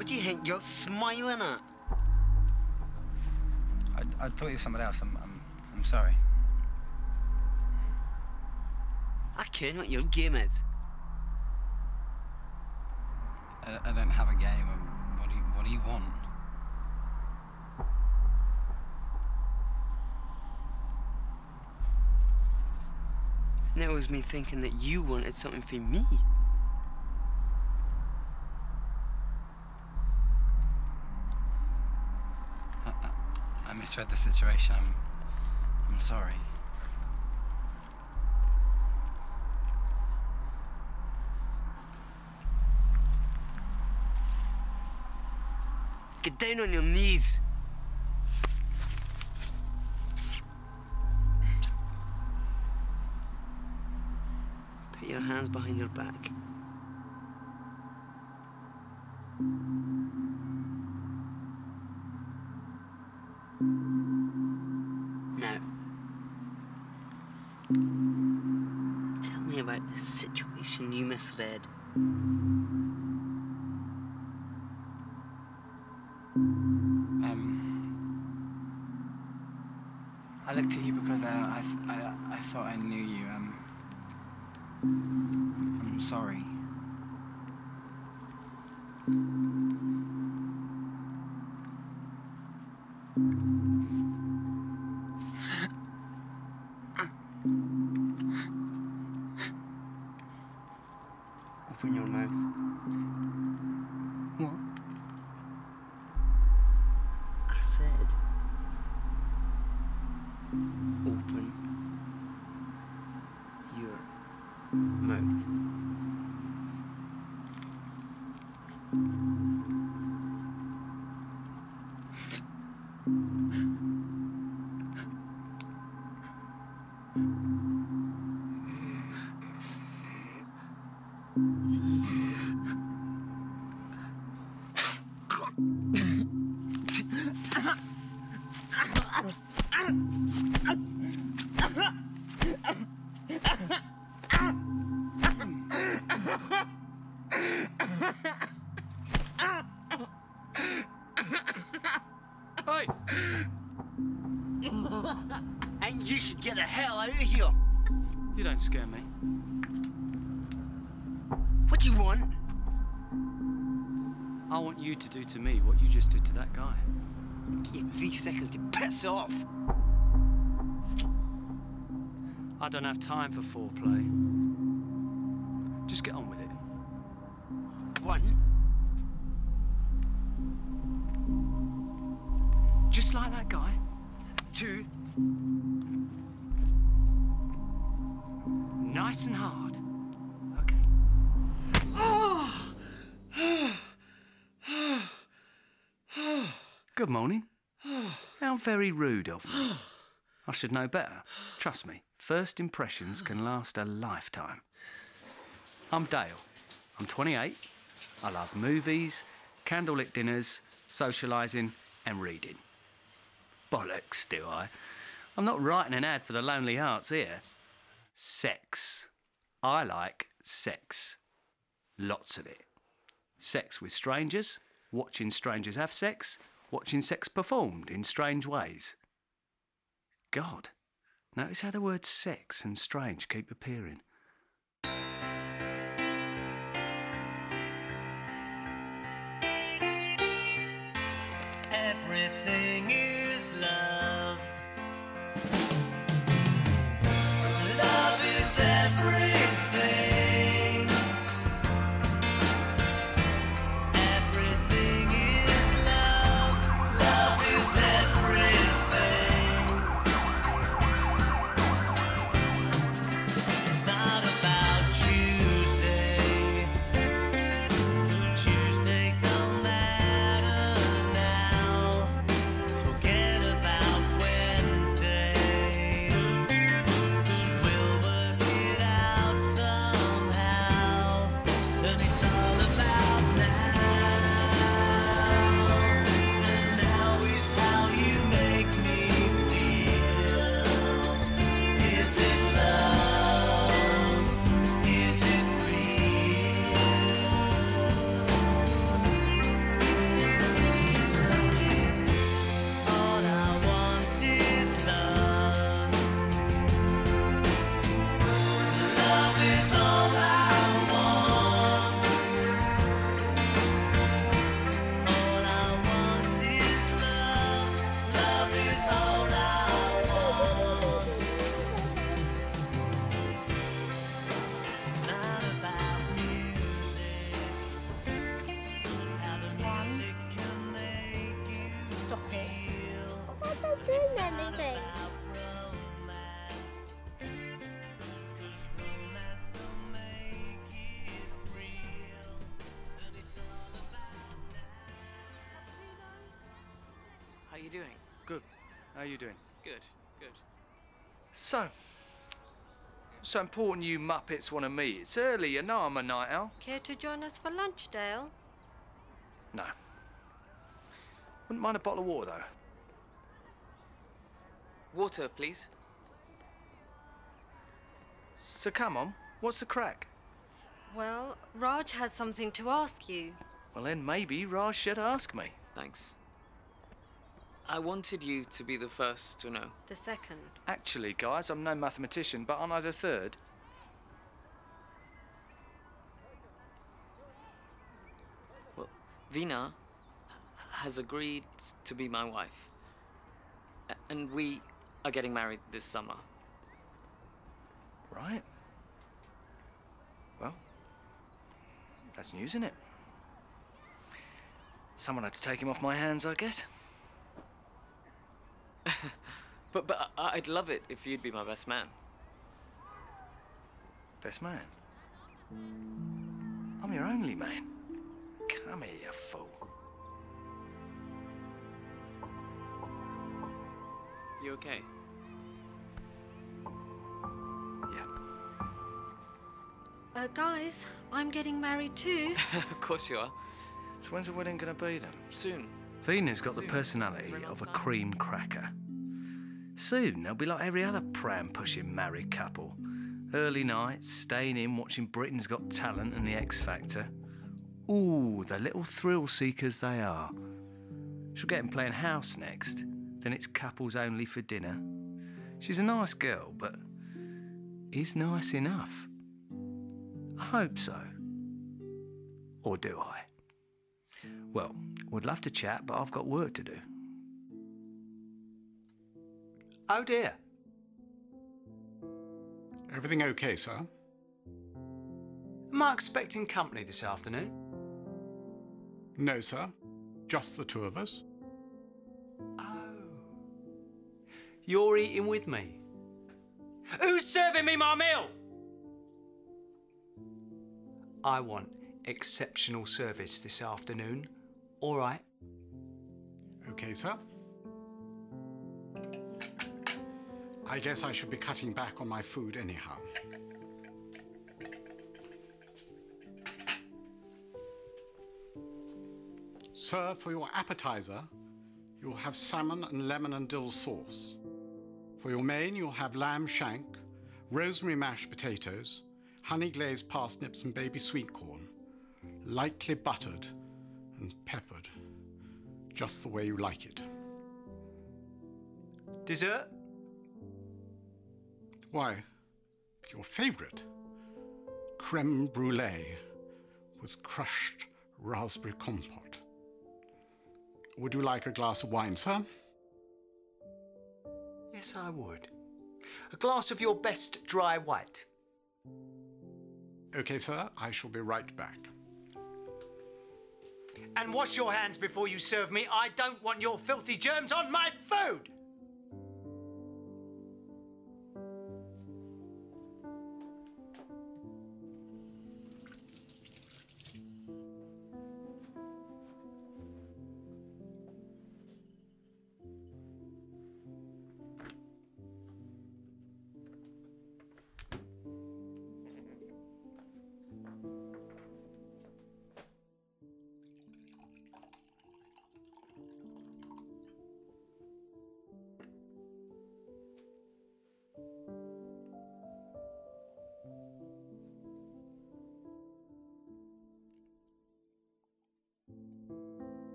What do you think you're smiling at? I thought you were somebody else. I'm sorry. I care what your game is. I don't have a game. What do you want? And that was me thinking that you wanted something for me. I misread the situation. I'm sorry. Get down on your knees. Put your hands behind your back. Now, tell me about the situation you misread. I looked at you because I thought I knew you. I'm sorry. Open your mouth. What? I said, open your mouth. And you should get the hell out of here. You don't scare me. What do you want? I want you to do to me what you just did to that guy. You have 3 seconds to piss off. I don't have time for foreplay. Just get on with it. One. Just like that guy. Two. Nice and hard. Okay. Oh! Good morning. How very rude of me. I should know better. Trust me, first impressions can last a lifetime. I'm Dale. I'm 28. I love movies, candlelit dinners, socialising and reading. Bollocks, do I? I'm not writing an ad for the Lonely Hearts here. Sex. I like sex. Lots of it. Sex with strangers, watching strangers have sex, watching sex performed in strange ways. God, notice how the words sex and strange keep appearing. Everything is love. Love is everything. Everything is love. Love is everything. It's not about Tuesday. Tuesday don't matter now. Forget you doing? Good. How are you doing? Good, good. So important you Muppets want to meet. It's early, you know I'm a night owl. Care to join us for lunch, Dale? No. Wouldn't mind a bottle of water, though. Water, please. So come on, what's the crack? Well, Raj has something to ask you. Well, then maybe Raj should ask me. Thanks. I wanted you to be the first to know. The second. Actually, guys, I'm no mathematician, but aren't I the third? Well, Vina has agreed to be my wife. And we are getting married this summer. Right. Well, that's news, isn't it? Someone had to take him off my hands, I guess. But I'd love it if you'd be my best man. Best man? I'm your only man. Come here, you fool. You okay? Yeah. Guys, I'm getting married too. Of course you are. So when's the wedding going to be then? Soon. Vina's got the personality of a cream cracker. Soon they'll be like every other pram-pushing married couple. Early nights, staying in, watching Britain's Got Talent and The X Factor. Ooh, the little thrill-seekers they are. She'll get them playing house next, then it's couples only for dinner. She's a nice girl, but is nice enough? I hope so. Or do I? Well, would love to chat, but I've got work to do. Oh, dear. Everything OK, sir? Am I expecting company this afternoon? No, sir. Just the two of us. Oh. You're eating with me. Who's serving me my meal? I want exceptional service this afternoon. All right. OK, sir. I guess I should be cutting back on my food anyhow. Sir, for your appetizer, you'll have salmon and lemon and dill sauce. For your main, you'll have lamb shank, rosemary mashed potatoes, honey-glazed parsnips and baby sweet corn, lightly buttered and peppered, just the way you like it. Dessert? Why, your favourite, creme brulee with crushed raspberry compote. Would you like a glass of wine, sir? Yes, I would. A glass of your best dry white. OK, sir, I shall be right back. And wash your hands before you serve me. I don't want your filthy germs on my food!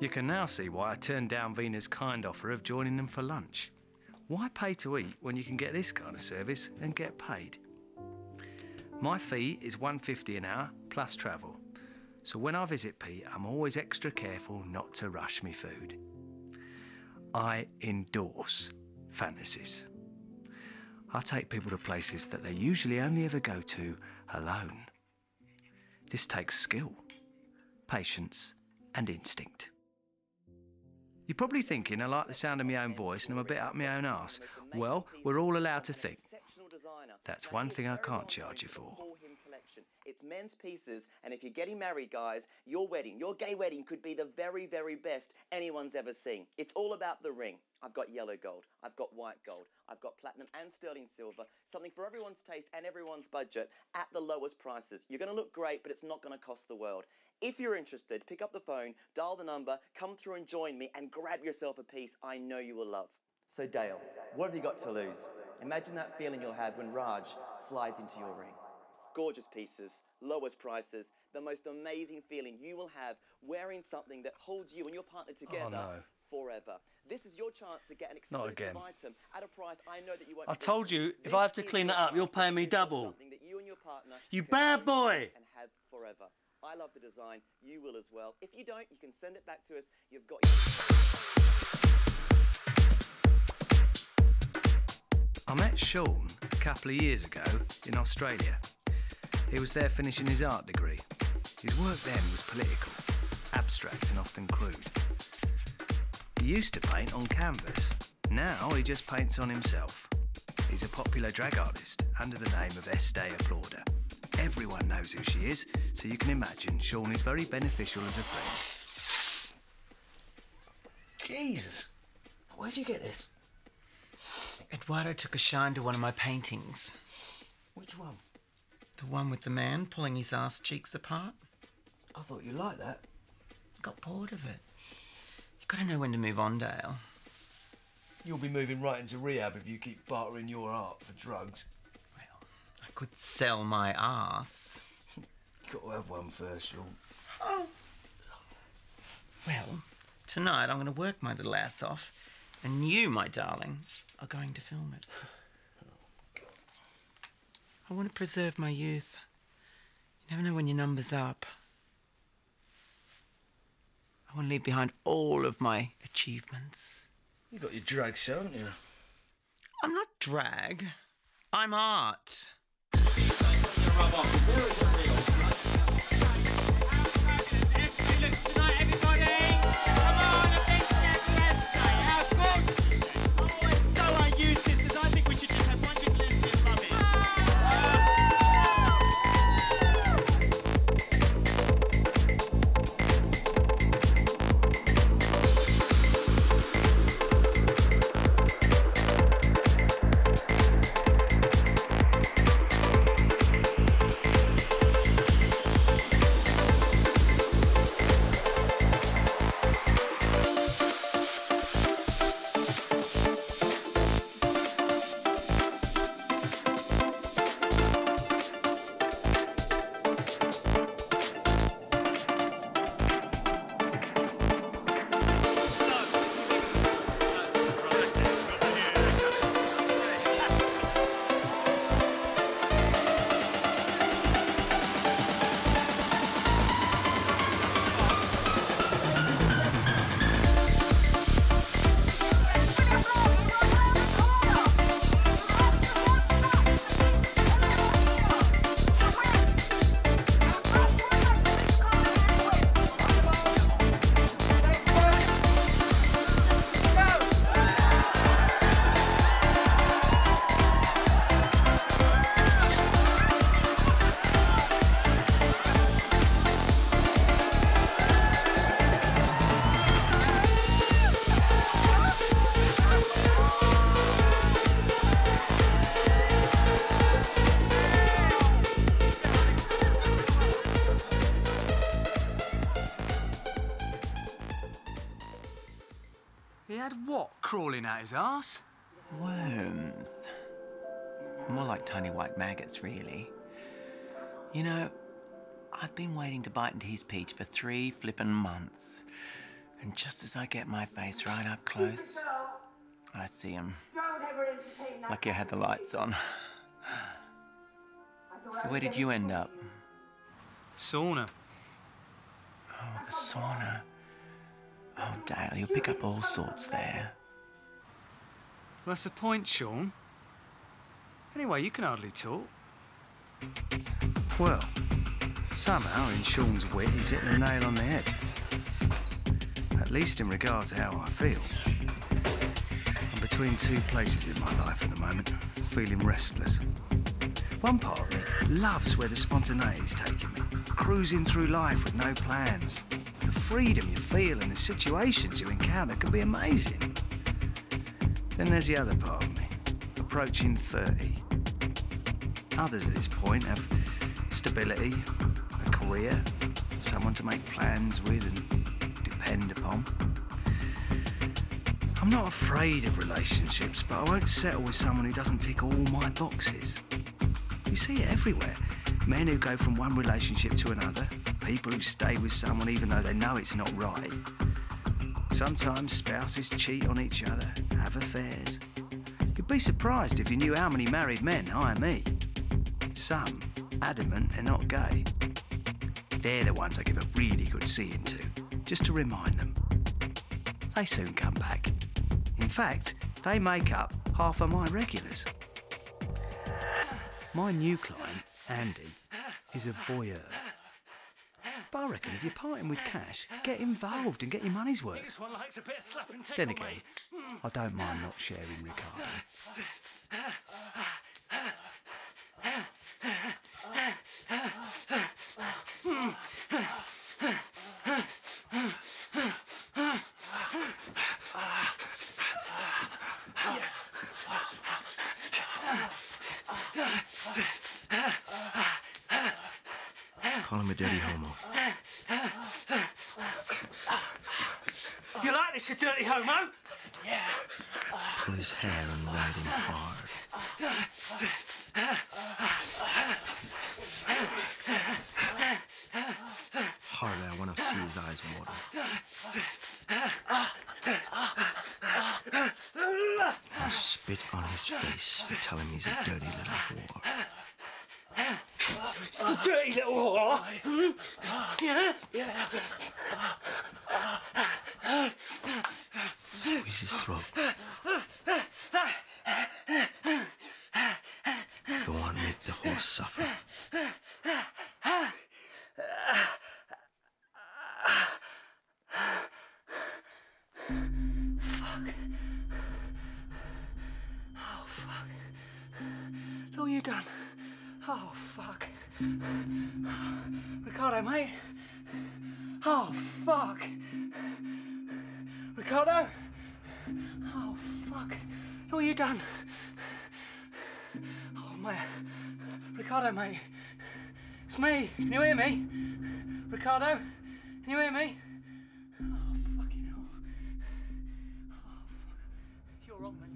You can now see why I turned down Vina's kind offer of joining them for lunch. Why pay to eat when you can get this kind of service and get paid? My fee is $1.50 an hour plus travel, so when I visit Pete, I'm always extra careful not to rush me food. I endorse fantasies. I take people to places that they usually only ever go to alone. This takes skill, patience, and instinct. You're probably thinking I like the sound of my own voice and I'm a bit up my own arse. Well, we're all allowed to think. That's one thing I can't charge you for. collection. It's men's pieces, and if you're getting married, guys, your wedding, your gay wedding could be the very, very best anyone's ever seen. It's all about the ring. I've got yellow gold, I've got white gold, I've got platinum and sterling silver, something for everyone's taste and everyone's budget at the lowest prices. You're going to look great, but it's not going to cost the world. If you're interested, pick up the phone, dial the number, come through and join me and grab yourself a piece I know you will love. So Dale, what have you got to lose? Imagine that feeling you'll have when Raj slides into your ring. Gorgeous pieces, lowest prices, the most amazing feeling you will have wearing something that holds you and your partner together. Oh, no. Forever. This is your chance to get an exclusive item at a price I know that you won't. I told you, if I have to clean it up, you're paying me double. That you and your partner, you bad boy! And have forever. I love the design. You will as well. If you don't, you can send it back to us. You've got your... I met Sean a couple of years ago in Australia. He was there finishing his art degree. His work then was political, abstract and often crude. He used to paint on canvas. Now he just paints on himself. He's a popular drag artist under the name of Estée Applauder. Everyone knows who she is, so you can imagine Sean is very beneficial as a friend. Jesus, where'd you get this? Eduardo took a shine to one of my paintings. Which one? The one with the man pulling his ass cheeks apart. I thought you liked that. I got bored of it. You've got to know when to move on, Dale. You'll be moving right into rehab if you keep bartering your art for drugs. Well, I could sell my arse. You've got to have one first, Sean. Oh. Well, tonight I'm going to work my little ass off, and you, my darling, are going to film it. Oh, God. I want to preserve my youth. You never know when your number's up. I want to leave behind all of my achievements. You got your drag show, haven't you? I'm not drag. I'm art. Crawling out his arse. Worms. More like tiny white maggots, really. You know, I've been waiting to bite into his peach for 3 flippin' months. And just as I get my face right up close, I see him. Lucky I had the lights on. So where did you end up? Sauna. Oh, the sauna. Oh, Dale, you'll pick up all sorts there. Well, that's the point, Sean. Anyway, you can hardly talk. Well, somehow in Sean's wit, he's hit the nail on the head. At least in regard to how I feel. I'm between 2 places in my life at the moment, feeling restless. One part of me loves where the spontaneity's taken me, cruising through life with no plans. The freedom you feel and the situations you encounter can be amazing. Then there's the other part of me, approaching 30. Others at this point have stability, a career, someone to make plans with and depend upon. I'm not afraid of relationships, but I won't settle with someone who doesn't tick all my boxes. You see it everywhere. Men who go from one relationship to another, people who stay with someone even though they know it's not right. Sometimes spouses cheat on each other, have affairs. You'd be surprised if you knew how many married men hire me. Some adamant they're not gay. They're the ones I give a really good seeing to, just to remind them. They soon come back. In fact, they make up half of my regulars. My new client, Andy, is a voyeur. But I reckon if you're parting with cash, get involved and get your money's worth. This one likes a bit of slap and take then again, away. I don't mind not sharing Ricardo. Call him a dirty homo. You like this, you dirty homo? Yeah. Pull his hair and ride him hard. Hardly, I want to see his eyes water. Now spit on his face and tell him he's a dirty little whore. You dirty little whore! Hmm? Yeah? Yeah. Squeeze his throat. Go on, make the horse suffer. Fuck. Oh, fuck. Look what you've done. Oh, fuck. Ricardo, mate. Oh, fuck. Ricardo. Oh, fuck. Look what you done. Oh, man. Ricardo, mate. It's me. Can you hear me? Ricardo, can you hear me? Oh, fucking hell. Oh, fuck. You're wrong, mate.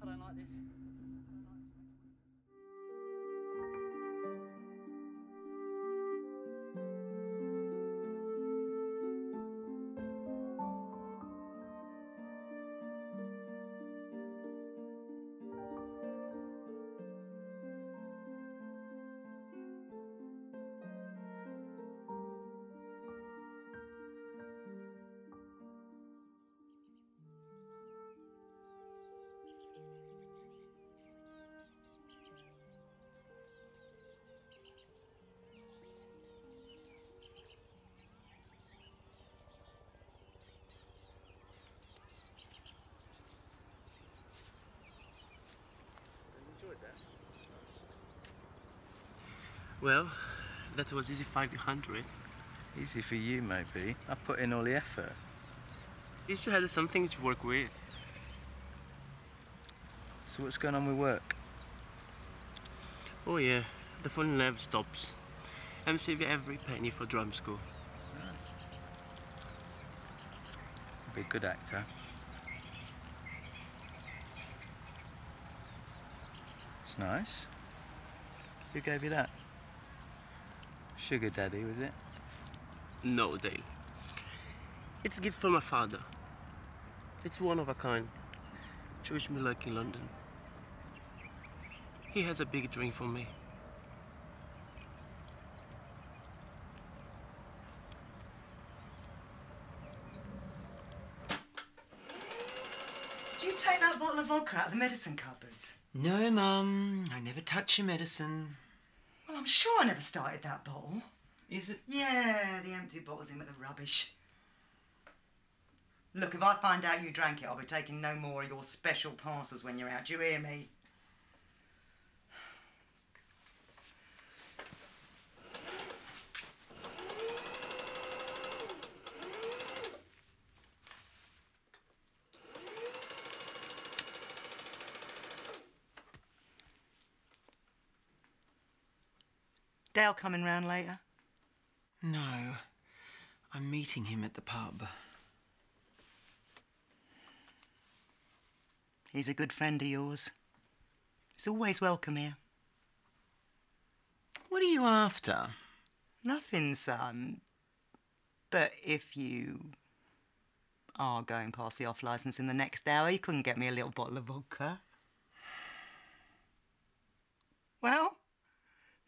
I don't like this. Well, that was easy 500. Easy for you, maybe. I put in all the effort. You should have something to work with. So what's going on with work? Oh yeah, the phone never stops. I'm saving every penny for drum school. You'll be a good actor. It's nice. Who gave you that? Sugar daddy, was it? No, Dale. It's a gift from my father. It's one of a kind. To wish me luck in London. He has a big dream for me. Did you take that bottle of vodka out of the medicine cupboards? No, Mum. I never touch your medicine. Well, I'm sure I never started that bottle. Is it? Yeah, the empty bottle's in with the rubbish. Look, if I find out you drank it, I'll be taking no more of your special parcels when you're out. Do you hear me? Dale coming round later? No. I'm meeting him at the pub. He's a good friend of yours. He's always welcome here. What are you after? Nothing, son. But if you are going past the off-licence in the next hour, you couldn't get me a little bottle of vodka. Well,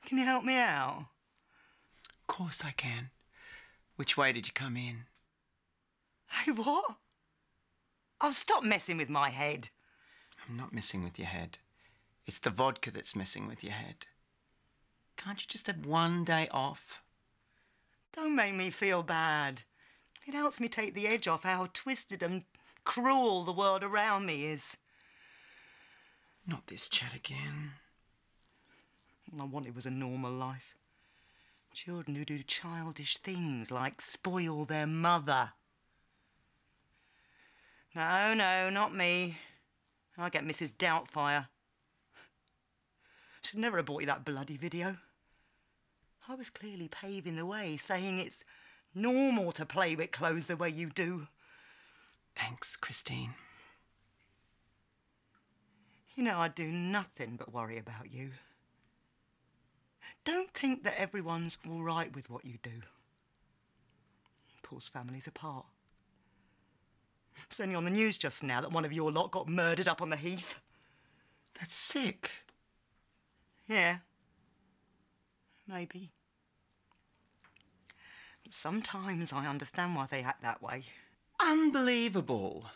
can you help me out? Of course I can. Which way did you come in? Hey, what? Oh, stop messing with my head. I'm not messing with your head. It's the vodka that's messing with your head. Can't you just have one day off? Don't make me feel bad. It helps me take the edge off how twisted and cruel the world around me is. Not this chat again. All I wanted was a normal life. Children who do childish things like spoil their mother. No, no, not me. I'll get Mrs. Doubtfire. Should never have bought you that bloody video. I was clearly paving the way, saying it's normal to play with clothes the way you do. Thanks, Christine. You know, I do nothing but worry about you. Don't think that everyone's all right with what you do. Pulls families apart. I was only on the news just now that one of your lot got murdered up on the Heath. That's sick. Yeah. Maybe. Sometimes I understand why they act that way. Unbelievable.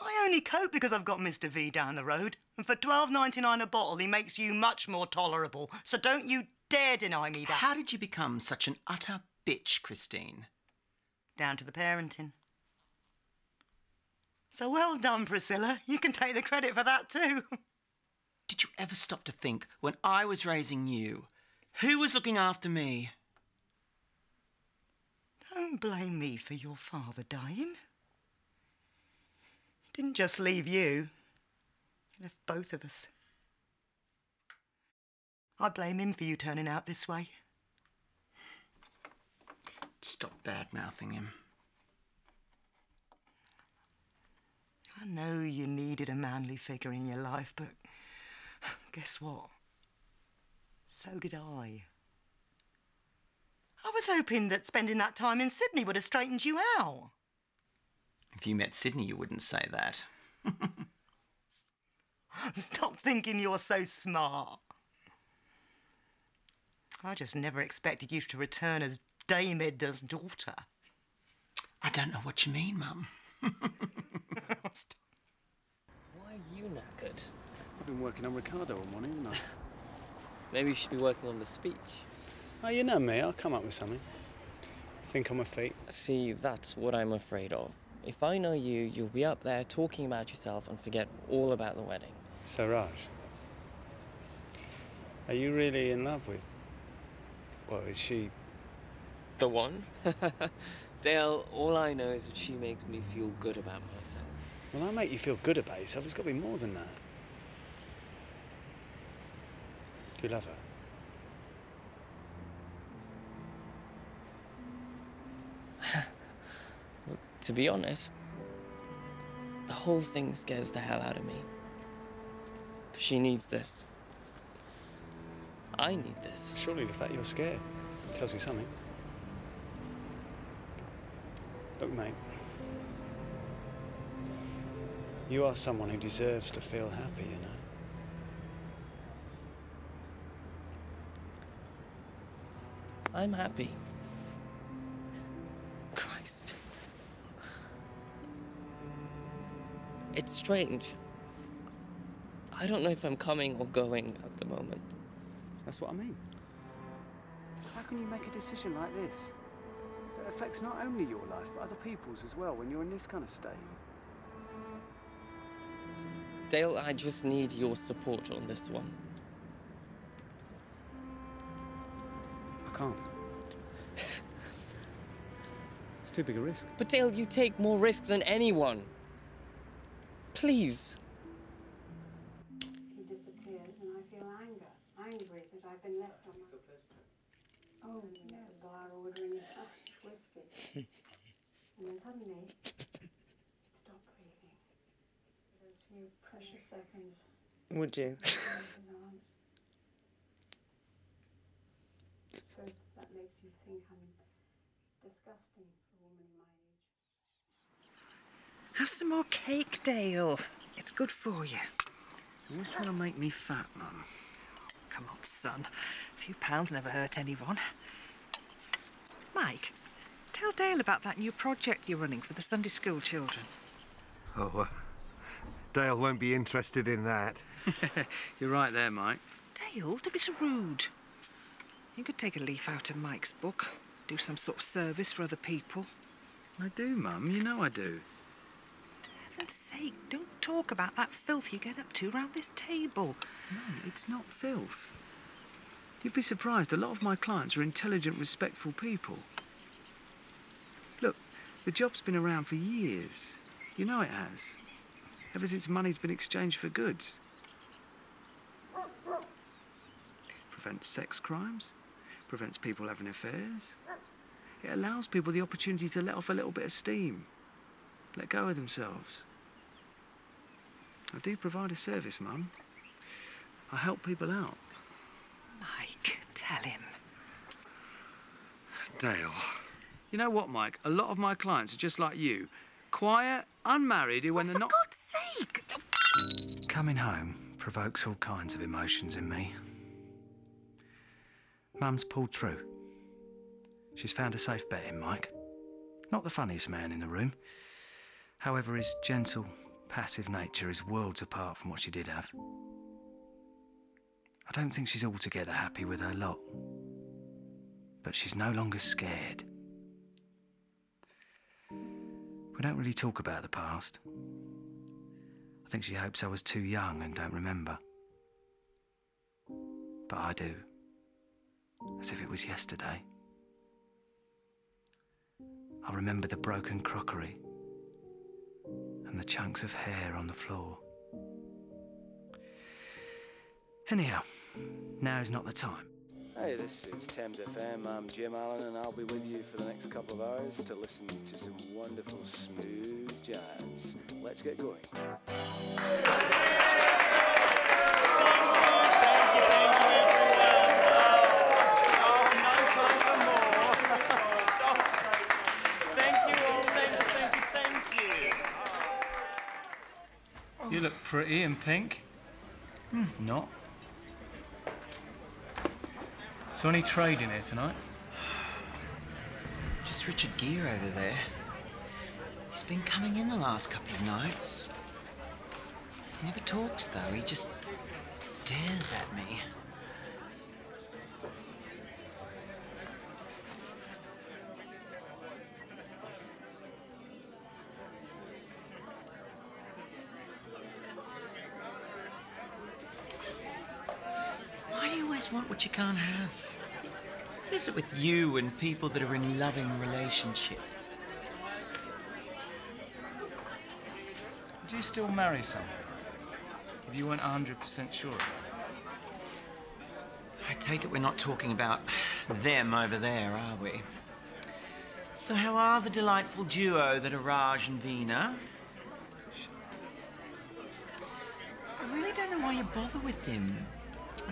I only cope because I've got Mr. V down the road. And for $12.99 a bottle, he makes you much more tolerable. So don't you dare deny me that. How did you become such an utter bitch, Christine? Down to the parenting. So well done, Priscilla. You can take the credit for that too. Did you ever stop to think, when I was raising you, who was looking after me? Don't blame me for your father dying. He didn't just leave you. He left both of us. I blame him for you turning out this way. Stop bad-mouthing him. I know you needed a manly figure in your life, but guess what? So did I. I was hoping that spending that time in Sydney would have straightened you out. If you met Sydney, you wouldn't say that. Stop thinking you're so smart. I just never expected you to return as Dame Edna's daughter. I don't know what you mean, Mum. Why are you knackered? I've been working on Ricardo all morning, haven't I? Maybe you should be working on the speech. Oh, you know me. I'll come up with something. Think on my feet. See, that's what I'm afraid of. If I know you, you'll be up there talking about yourself and forget all about the wedding. So, Raj, are you really in love with... Well, is she... the one? Dale, all I know is that she makes me feel good about myself. Well, I make you feel good about yourself. It's got to be more than that. Do you love her? Well, to be honest, the whole thing scares the hell out of me. She needs this. I need this. Surely the fact you're scared tells you something. Look, mate. You are someone who deserves to feel happy, you know. I'm happy. Christ. It's strange. I don't know if I'm coming or going at the moment. That's what I mean. How can you make a decision like this? That affects not only your life, but other people's as well when you're in this kind of state. Dale, I just need your support on this one. I can't. It's too big a risk. But Dale, you take more risks than anyone. Please. He disappears and I feel anger. Angry that I've been left on my... Oh, yes. The bar ordering Scotch whiskey. And then suddenly, stopped breathing. Those few precious seconds. Would you? I suppose that makes you think I'm disgusting for a woman my age. Have some more cake, Dale. It's good for you. You always trying to make me fat, Mum. Come on, son. A few pounds never hurt anyone. Mike, tell Dale about that new project you're running for the Sunday school children. Oh, Dale won't be interested in that. You're right there, Mike. Dale, don't be so rude. You could take a leaf out of Mike's book, do some sort of service for other people. I do, Mum. You know I do. For heaven's sake, don't talk about that filth you get up to round this table. Mum, it's not filth. You'd be surprised. A lot of my clients are intelligent, respectful people. Look, the job's been around for years. You know it has. Ever since money's been exchanged for goods. Prevents sex crimes. Prevents people having affairs. It allows people the opportunity to let off a little bit of steam. Let go of themselves. I do provide a service, Mum. I help people out. Mike, tell him. Dale. You know what, Mike? A lot of my clients are just like you. Quiet, unmarried, who when they're not... For God's sake! Coming home provokes all kinds of emotions in me. Mum's pulled through. She's found a safe bet in Mike. Not the funniest man in the room. However, his gentle, passive nature is worlds apart from what she did have. I don't think she's altogether happy with her lot. But she's no longer scared. We don't really talk about the past. I think she hopes I was too young and don't remember. But I do. As if it was yesterday. I remember the broken crockery and the chunks of hair on the floor. Anyhow, now is not the time. Hey, this is Thames FM. I'm Jim Allen, and I'll be with you for the next couple of hours to listen to some wonderful, smooth jazz. Let's get going. You look pretty in pink. Mm. Not. So any trade in here tonight? Just Richard Gere over there. He's been coming in the last couple of nights. He never talks though, he just stares at me. Want what you can't have. What is it with you and people that are in loving relationships? Would you still marry someone if you weren't 100% sure? I take it we're not talking about them over there, are we? So how are the delightful duo that are Raj and Veena? I really don't know why you bother with them.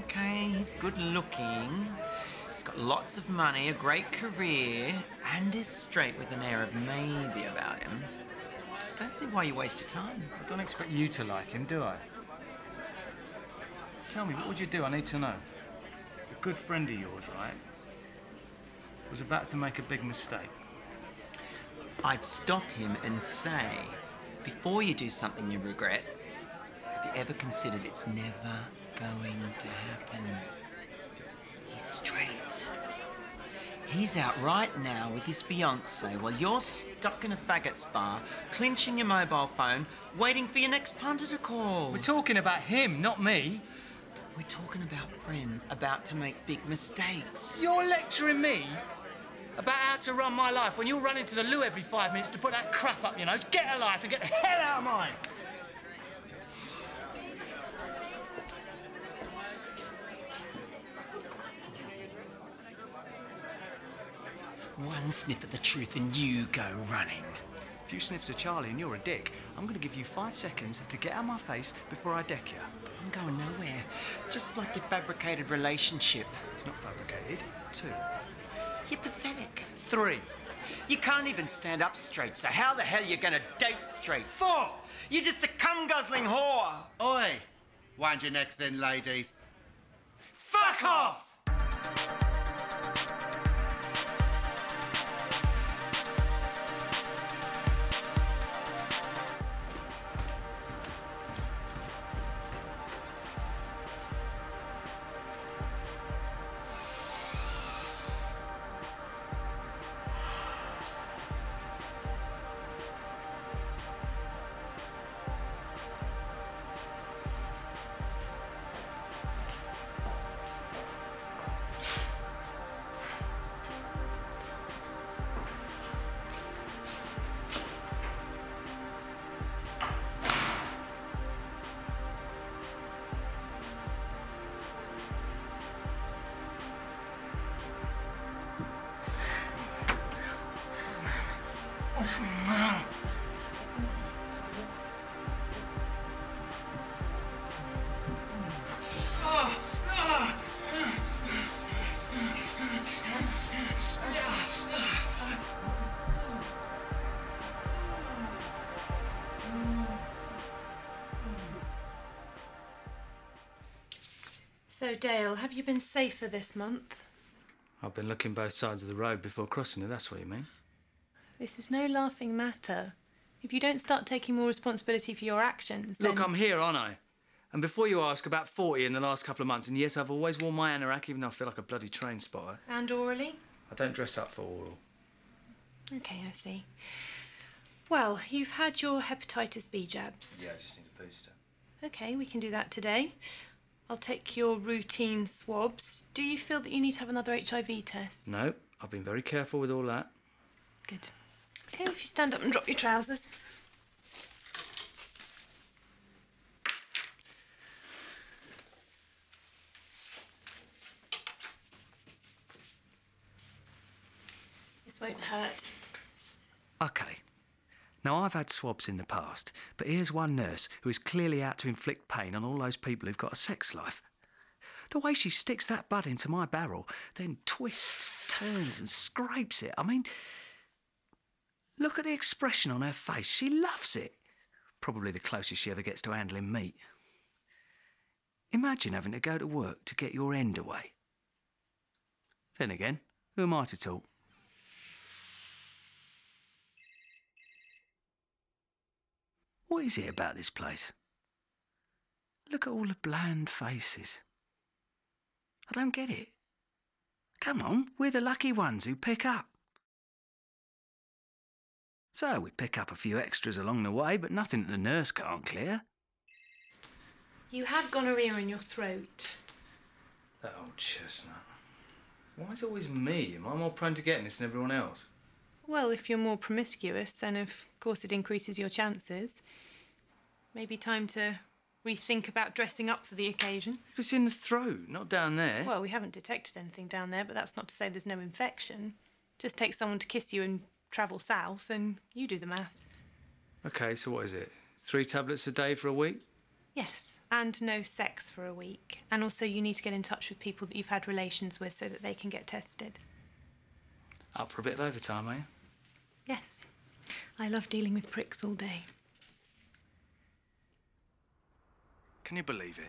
Okay, he's good looking, he's got lots of money, a great career, and is straight with an air of maybe about him. I don't see why you waste your time. I don't expect you to like him, do I? Tell me, what would you do? I need to know. A good friend of yours, right, was about to make a big mistake. I'd stop him and say, before you do something you regret, have you ever considered it's never going to happen? He's straight. He's out right now with his fiancée while you're stuck in a faggot's bar, clinching your mobile phone, waiting for your next punter to call. We're talking about him, not me. We're talking about friends about to make big mistakes. You're lecturing me about how to run my life when you're running to the loo every 5 minutes to put that crap up your nose. Get a life and get the hell out of mine. one snip at the truth and you go running. If you sniffs a Charlie and you're a dick, I'm going to give you 5 seconds to get out of my face before I deck you. I'm going nowhere. Just like your fabricated relationship. It's not fabricated. 2. You're pathetic. 3. You can't even stand up straight, so how the hell are you going to date straight? 4. You're just a cum-guzzling whore. Oi. Wind your necks then, ladies. Fuck off! So, Dale, have you been safer this month? I've been looking both sides of the road before crossing it, that's what you mean. This is no laughing matter. If you don't start taking more responsibility for your actions, then... Look, I'm here, aren't I? And before you ask, about 40 in the last couple of months, and yes, I've always worn my anorak, even though I feel like a bloody train spotter. And orally? I don't dress up for oral. OK, I see. Well, you've had your hepatitis B jabs. Yeah, I just need a booster. OK, we can do that today. I'll take your routine swabs. Do you feel that you need to have another HIV test? No, I've been very careful with all that. Good. OK, if you stand up and drop your trousers. This won't hurt. OK. Now, I've had swabs in the past, but here's one nurse who is clearly out to inflict pain on all those people who've got a sex life. The way she sticks that bud into my barrel, then twists, turns and scrapes it. I mean, look at the expression on her face. She loves it. Probably the closest she ever gets to handling meat. Imagine having to go to work to get your end away. Then again, who am I to talk? What is it about this place? Look at all the bland faces. I don't get it. Come on, we're the lucky ones who pick up. So we pick up a few extras along the way, but nothing that the nurse can't clear. You have gonorrhea in your throat. That old chestnut. Why is it always me? Am I more prone to getting this than everyone else? Well, if you're more promiscuous, then of course it increases your chances. Maybe time to rethink about dressing up for the occasion. It's in the throat, not down there. Well, we haven't detected anything down there, but that's not to say there's no infection. Just take someone to kiss you and travel south, and you do the maths. OK, so what is it? 3 tablets a day for a week? Yes, and no sex for a week. And also you need to get in touch with people that you've had relations with so that they can get tested. Up for a bit of overtime, are you? Yes. I love dealing with pricks all day. Can you believe it?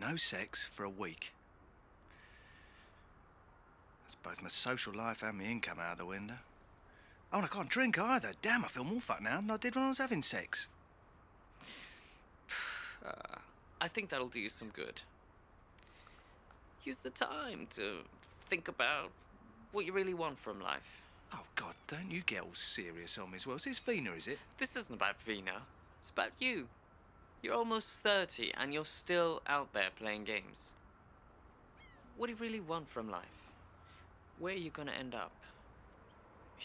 No sex for a week. That's both my social life and my income out of the window. Oh, and I can't drink either. Damn, I feel more fucked now than I did when I was having sex. I think that'll do you some good. Use the time to think about what you really want from life. Oh, God, don't you get all serious on me as well. Is this Vina, is it? This isn't about Vina. It's about you. You're almost 30 and you're still out there playing games. What do you really want from life? Where are you going to end up?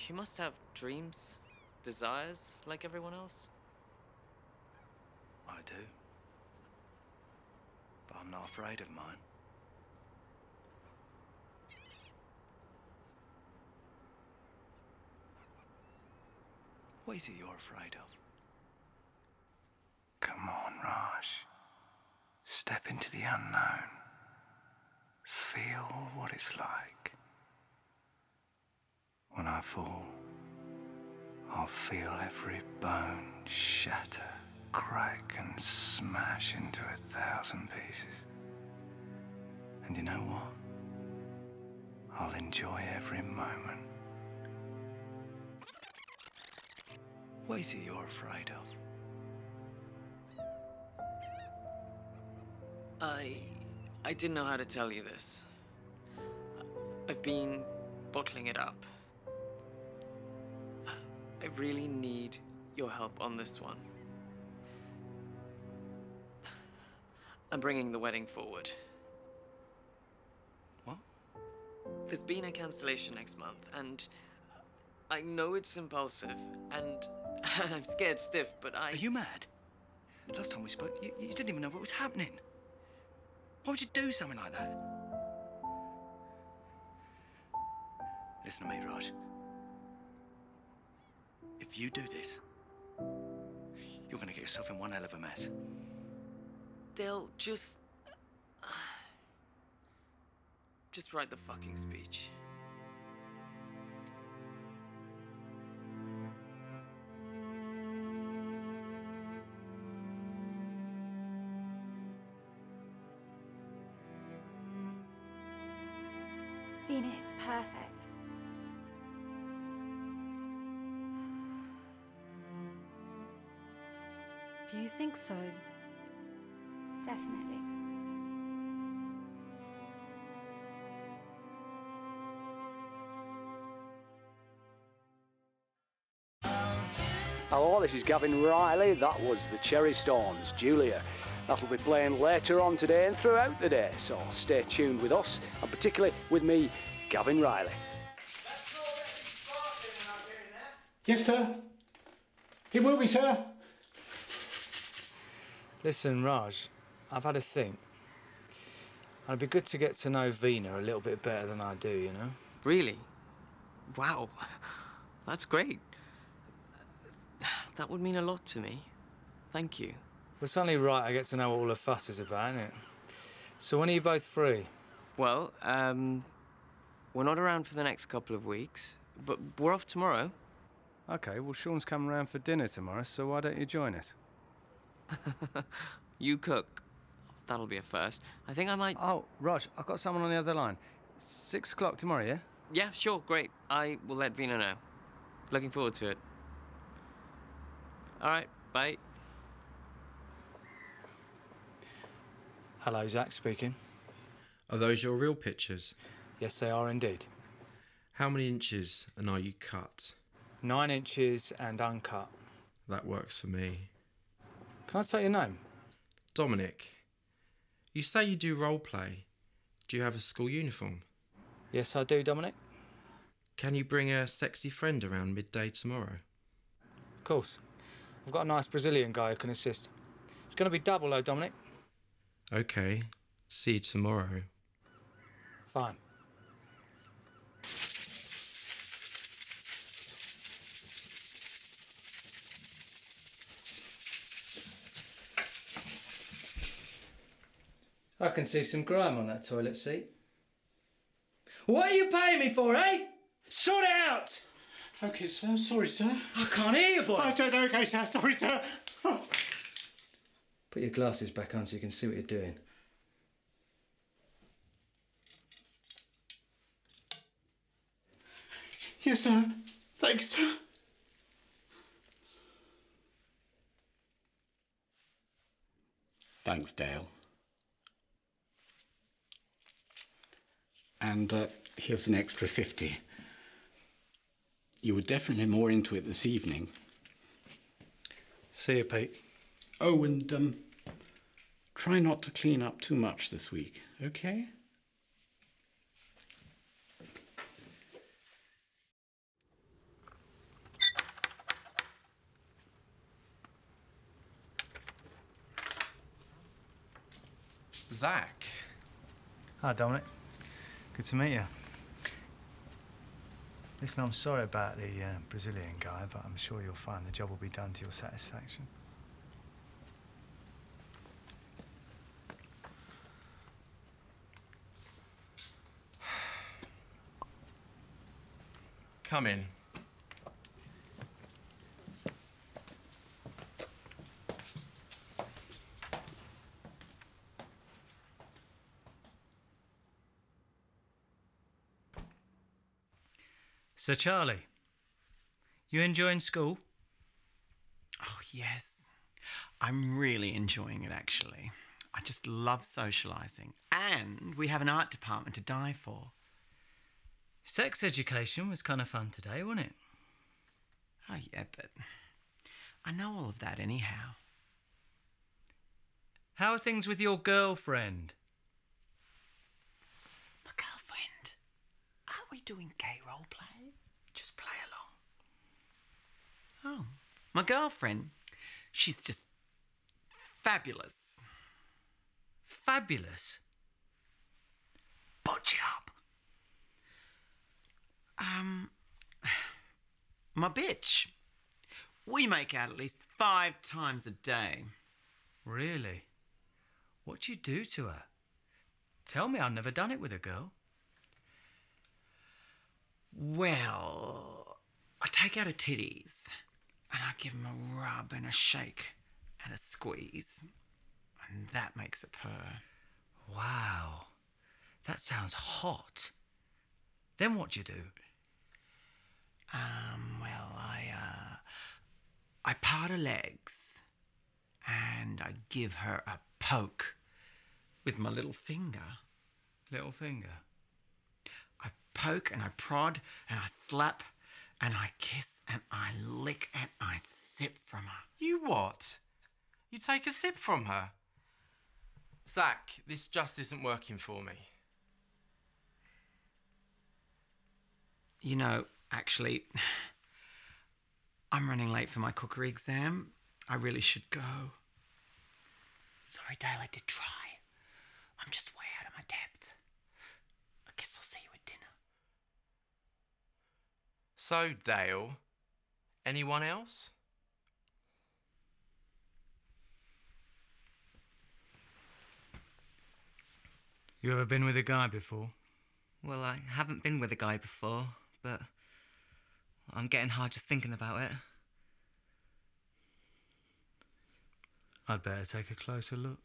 You must have dreams, desires, like everyone else. I do. But I'm not afraid of mine. What is it you're afraid of? Come on, Raj. Step into the unknown. Feel what it's like. When I fall, I'll feel every bone shatter, crack and smash into 1,000 pieces. And you know what? I'll enjoy every moment. What is it you're afraid of? I didn't know how to tell you this. I've been bottling it up. I really need your help on this one. I'm bringing the wedding forward. What? There's been a cancellation next month, and I know it's impulsive, and I'm scared stiff, but I... Are you mad? Last time we spoke, you didn't even know what was happening. Why would you do something like that? Listen to me, Raj. If you do this, you're gonna get yourself in one hell of a mess. They'll just write the fucking speech. Venus, perfect. Do you think so? Definitely. Hello, this is Gavin Riley. That was the Cherry Stones, Julia. That'll be playing later on today and throughout the day, so stay tuned with us, and particularly with me, Gavin Riley. Yes, sir. It will be, sir. Listen, Raj, I've had a think. It'd be good to get to know Vina a little bit better than I do, you know? Really? Wow. That's great. That would mean a lot to me. Thank you. Well, it's only right I get to know what all the fuss is about, innit? So when are you both free? Well, we're not around for the next couple of weeks, but we're off tomorrow. OK, well, Sean's coming round for dinner tomorrow, so why don't you join us? You cook. That'll be a first. I think I might... Oh, Raj, I've got someone on the other line. 6 o'clock tomorrow, yeah? Yeah, sure, great. I will let Vina know. Looking forward to it. All right, bye. Hello, Zach speaking. Are those your real pictures? Yes, they are indeed. How many inches and are you cut? 9 inches and uncut. That works for me. Can I take your name? Dominic. You say you do role play. Do you have a school uniform? Yes, I do, Dominic. Can you bring a sexy friend around midday tomorrow? Of course. I've got a nice Brazilian guy who can assist. It's going to be double, though, Dominic. OK. See you tomorrow. Fine. I can see some grime on that toilet seat. What are you paying me for, eh? Sort it out! OK, sir. Sorry, sir. I can't hear you, boy. I don't know. OK, sir. Sorry, sir. Oh. Put your glasses back on so you can see what you're doing. Yes, sir. Thanks, sir. Thanks, Dale. And here's an extra 50. You were definitely more into it this evening. See you, Pete. Oh, and try not to clean up too much this week, OK? Zach. Hi, Dominic. Good to meet you. Listen, I'm sorry about the Brazilian guy, but I'm sure you'll find the job will be done to your satisfaction. Come in. Sir Charlie, you enjoying school? Oh, yes. I'm really enjoying it, actually. I just love socialising. And we have an art department to die for. Sex education was kind of fun today, wasn't it? Oh, yeah, but I know all of that anyhow. How are things with your girlfriend? My girlfriend? Are we doing gay role play? Just play along. Oh, my girlfriend. She's just fabulous. Fabulous? Butch it up. My bitch. We make out at least 5 times a day. Really? What'd you do to her? Tell me, I've never done it with a girl. Well, I take out her titties and I give them a rub and a shake and a squeeze. And that makes it purr. Wow. That sounds hot. Then what do you do? Well, I part her legs and I give her a poke with my little finger. Little finger? I poke and I prod and I slap and I kiss and I lick and I sip from her. You what? You take a sip from her? Zach, this just isn't working for me. You know, actually, I'm running late for my cookery exam. I really should go. Sorry, Dale, I did try. I'm just way out of my depth. I guess I'll see you at dinner. So, Dale, anyone else? You ever been with a guy before? Well, I haven't been with a guy before, but I'm getting hard just thinking about it. I'd better take a closer look.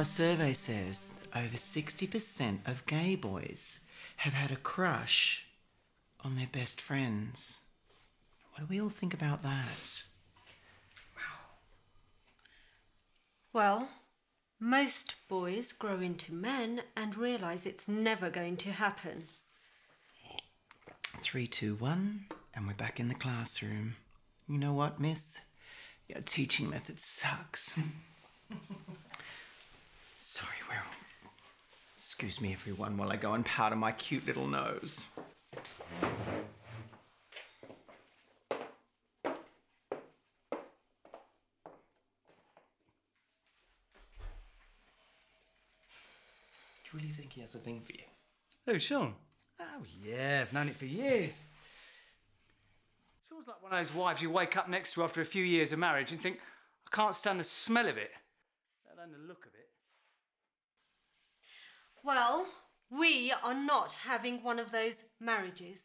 A survey says that over 60% of gay boys have had a crush on their best friends. What do we all think about that? Wow. Well, most boys grow into men and realise it's never going to happen. 3, 2, 1, and we're back in the classroom. You know what, miss? Your teaching method sucks. Sorry, well, excuse me, everyone, while I go and powder my cute little nose. Do you really think he has a thing for you? Oh, Sean, Oh yeah, I've known it for years. It's almost like one of those wives you wake up next to after a few years of marriage and think, I can't stand the smell of it, let alone the look of it. Well, we are not having one of those marriages.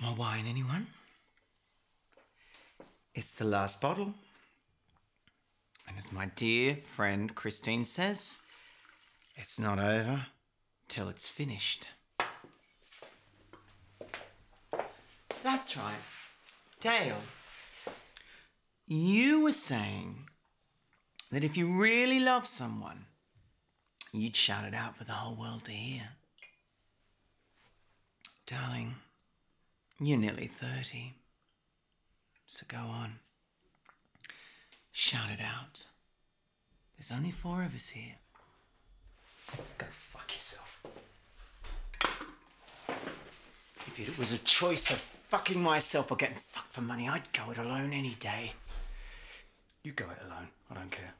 My wine, anyone? It's the last bottle. And as my dear friend Christine says, it's not over till it's finished. That's right. Dale, you were saying that if you really love someone, you'd shout it out for the whole world to hear. Darling, you're nearly 30. So go on. Shout it out. There's only 4 of us here. Go fuck yourself. If it was a choice of fucking myself or getting fucked for money, I'd go it alone any day. You go it alone. I don't care.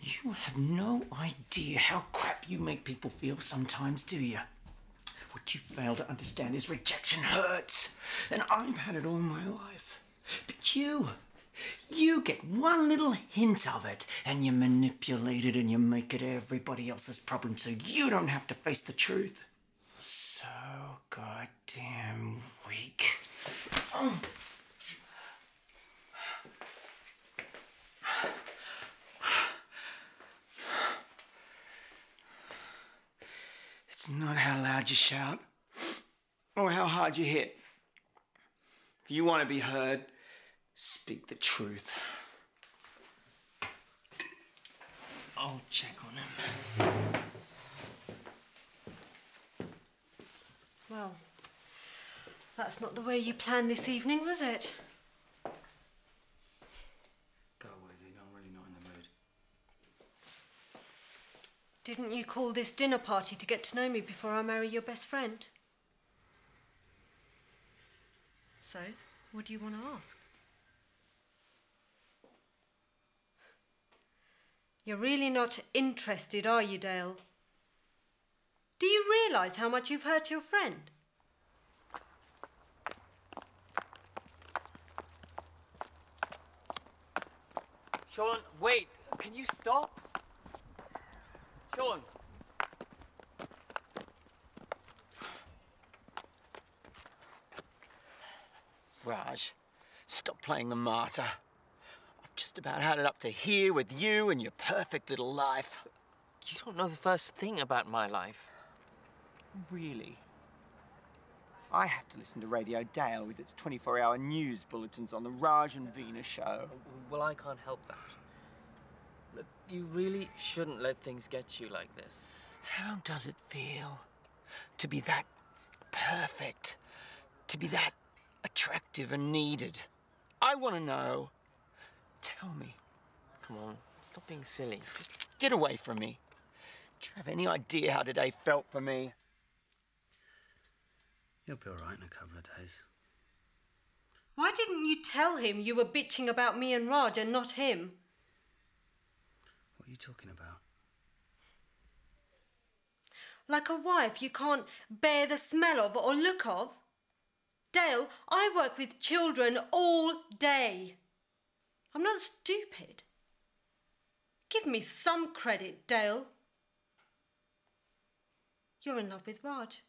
You have no idea how crap you make people feel sometimes, do you? What you fail to understand is rejection hurts. And I've had it all my life. But you get one little hint of it and you manipulate it and you make it everybody else's problem so you don't have to face the truth. So goddamn weak. Oh. It's not how loud you shout or how hard you hit. If you want to be heard, speak the truth. I'll check on him. Well, that's not the way you planned this evening, was it? Go away, Vin. I'm really not in the mood. Didn't you call this dinner party to get to know me before I marry your best friend? So, what do you want to ask? You're really not interested, are you, Dale? Do you realise how much you've hurt your friend? Sean, wait. Can you stop? Sean. Raj, stop playing the martyr. I've just about had it up to here with you and your perfect little life. You don't know the first thing about my life. Really? I have to listen to Radio Dale with its 24-hour news bulletins on the Raj and Veena show. Well, I can't help that. Look, you really shouldn't let things get you like this. How does it feel to be that perfect, to be that attractive and needed? I want to know. Tell me. Come on, stop being silly. Just get away from me. Do you have any idea how today felt for me? You'll be all right in a couple of days. Why didn't you tell him you were bitching about me and Raj and not him? What are you talking about? Like a wife you can't bear the smell of or look of. Dale, I work with children all day. I'm not stupid. Give me some credit, Dale. You're in love with Raj.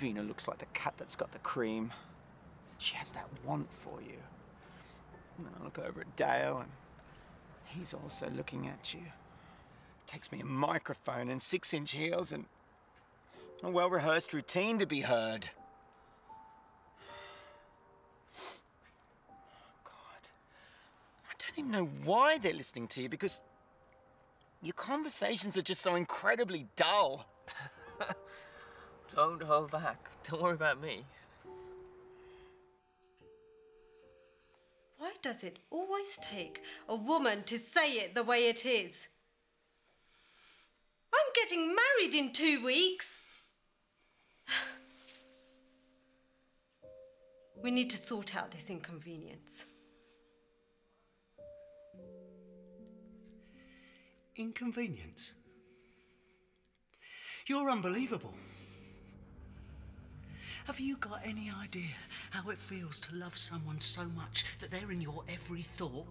Veena looks like the cat that's got the cream. She has that want for you. And then I look over at Dale and he's also looking at you. Takes me a microphone and 6-inch heels and a well-rehearsed routine to be heard. God, I don't even know why they're listening to you because your conversations are just so incredibly dull. Don't hold back. Don't worry about me. Why does it always take a woman to say it the way it is? I'm getting married in 2 weeks. We need to sort out this inconvenience. Inconvenience? You're unbelievable. Have you got any idea how it feels to love someone so much that they're in your every thought?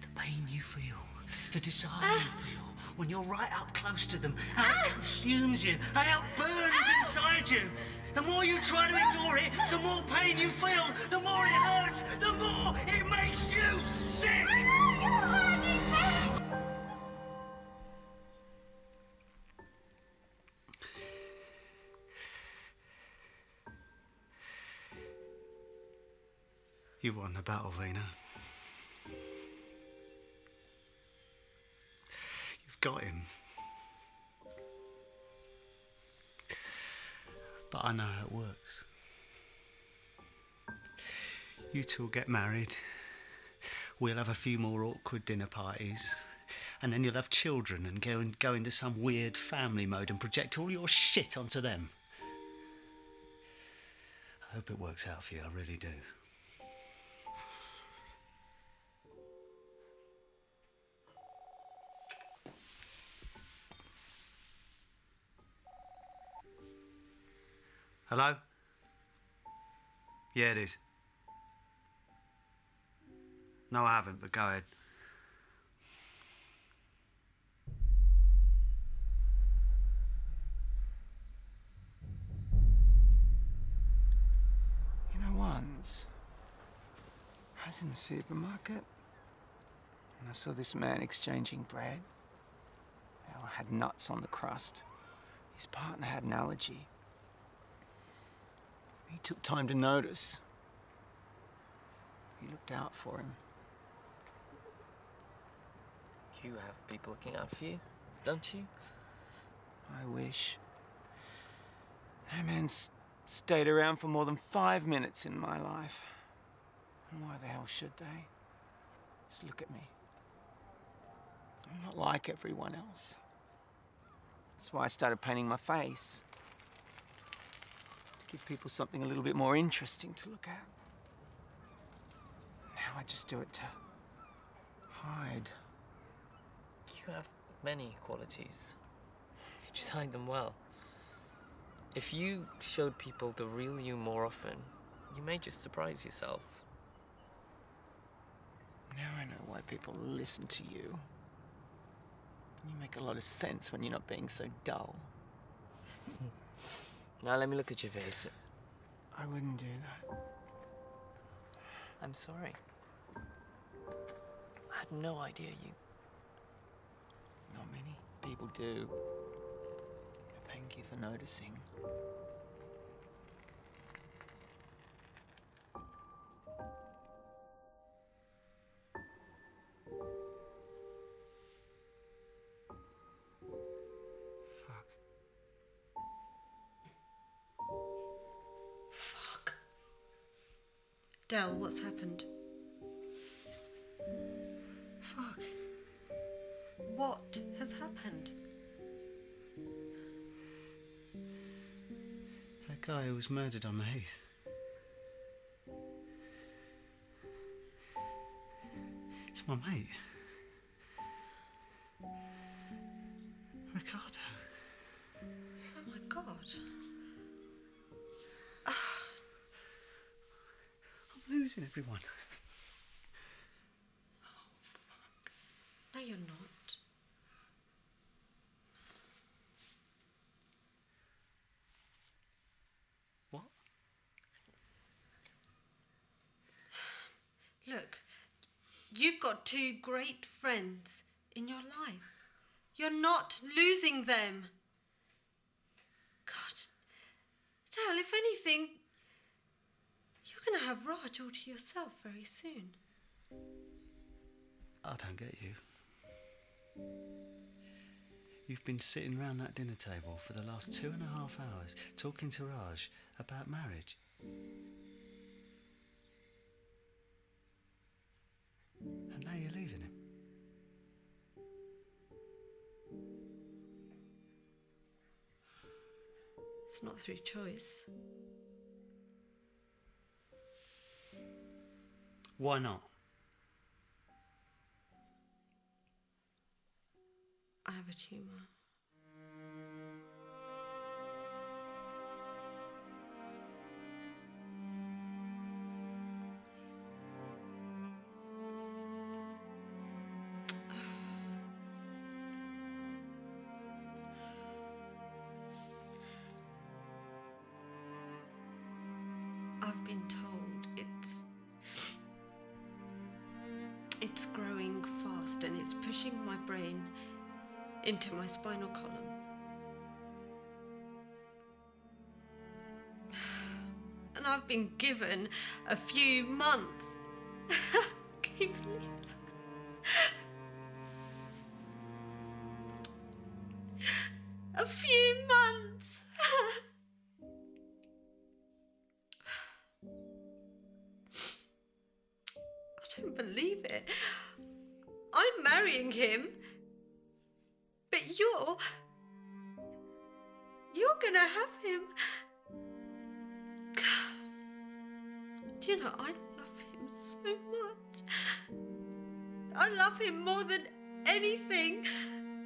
The pain you feel, the desire you feel when you're right up close to them, how it consumes you, how it burns inside you. The more you try to ignore it, the more pain you feel, the more it hurts, the more it makes you sick. You won the battle, Vina. You've got him. But I know how it works. You two will get married. We'll have a few more awkward dinner parties. And then you'll have children and go into some weird family mode and project all your shit onto them. I hope it works out for you, I really do. Hello? Yeah, it is. No, I haven't, but go ahead. You know, once, I was in the supermarket and I saw this man exchanging bread. Well, I had nuts on the crust. His partner had an allergy. He took time to notice. He looked out for him. You have people looking out for you, don't you? I wish. No man's stayed around for more than 5 minutes in my life. And why the hell should they? Just look at me. I'm not like everyone else. That's why I started painting my face. Give people something a little bit more interesting to look at. Now I just do it to hide. You have many qualities. You just hide them well. If you showed people the real you more often, you may just surprise yourself. Now I know why people listen to you. You make a lot of sense when you're not being so dull. Now let me look at your face. I wouldn't do that. I'm sorry. I had no idea you... Not many people do. Thank you for noticing. Del, what's happened? Fuck. What has happened? That guy who was murdered on the Heath. It's my mate. Ricardo. Oh my God. Losing everyone. Oh, fuck. No, you're not. What? Look, you've got two great friends in your life. You're not losing them. God, Dale, if anything... You're gonna have Raj all to yourself very soon. I don't get you. You've been sitting round that dinner table for the last 2.5 hours talking to Raj about marriage. And now you're leaving him. It's not through choice. Why not? I have a tumour. I've been told it's growing fast and it's pushing my brain into my spinal column. And I've been given a few months. Can you believe that? Him, but you're gonna have him. Do you know, I love him so much. I love him more than anything,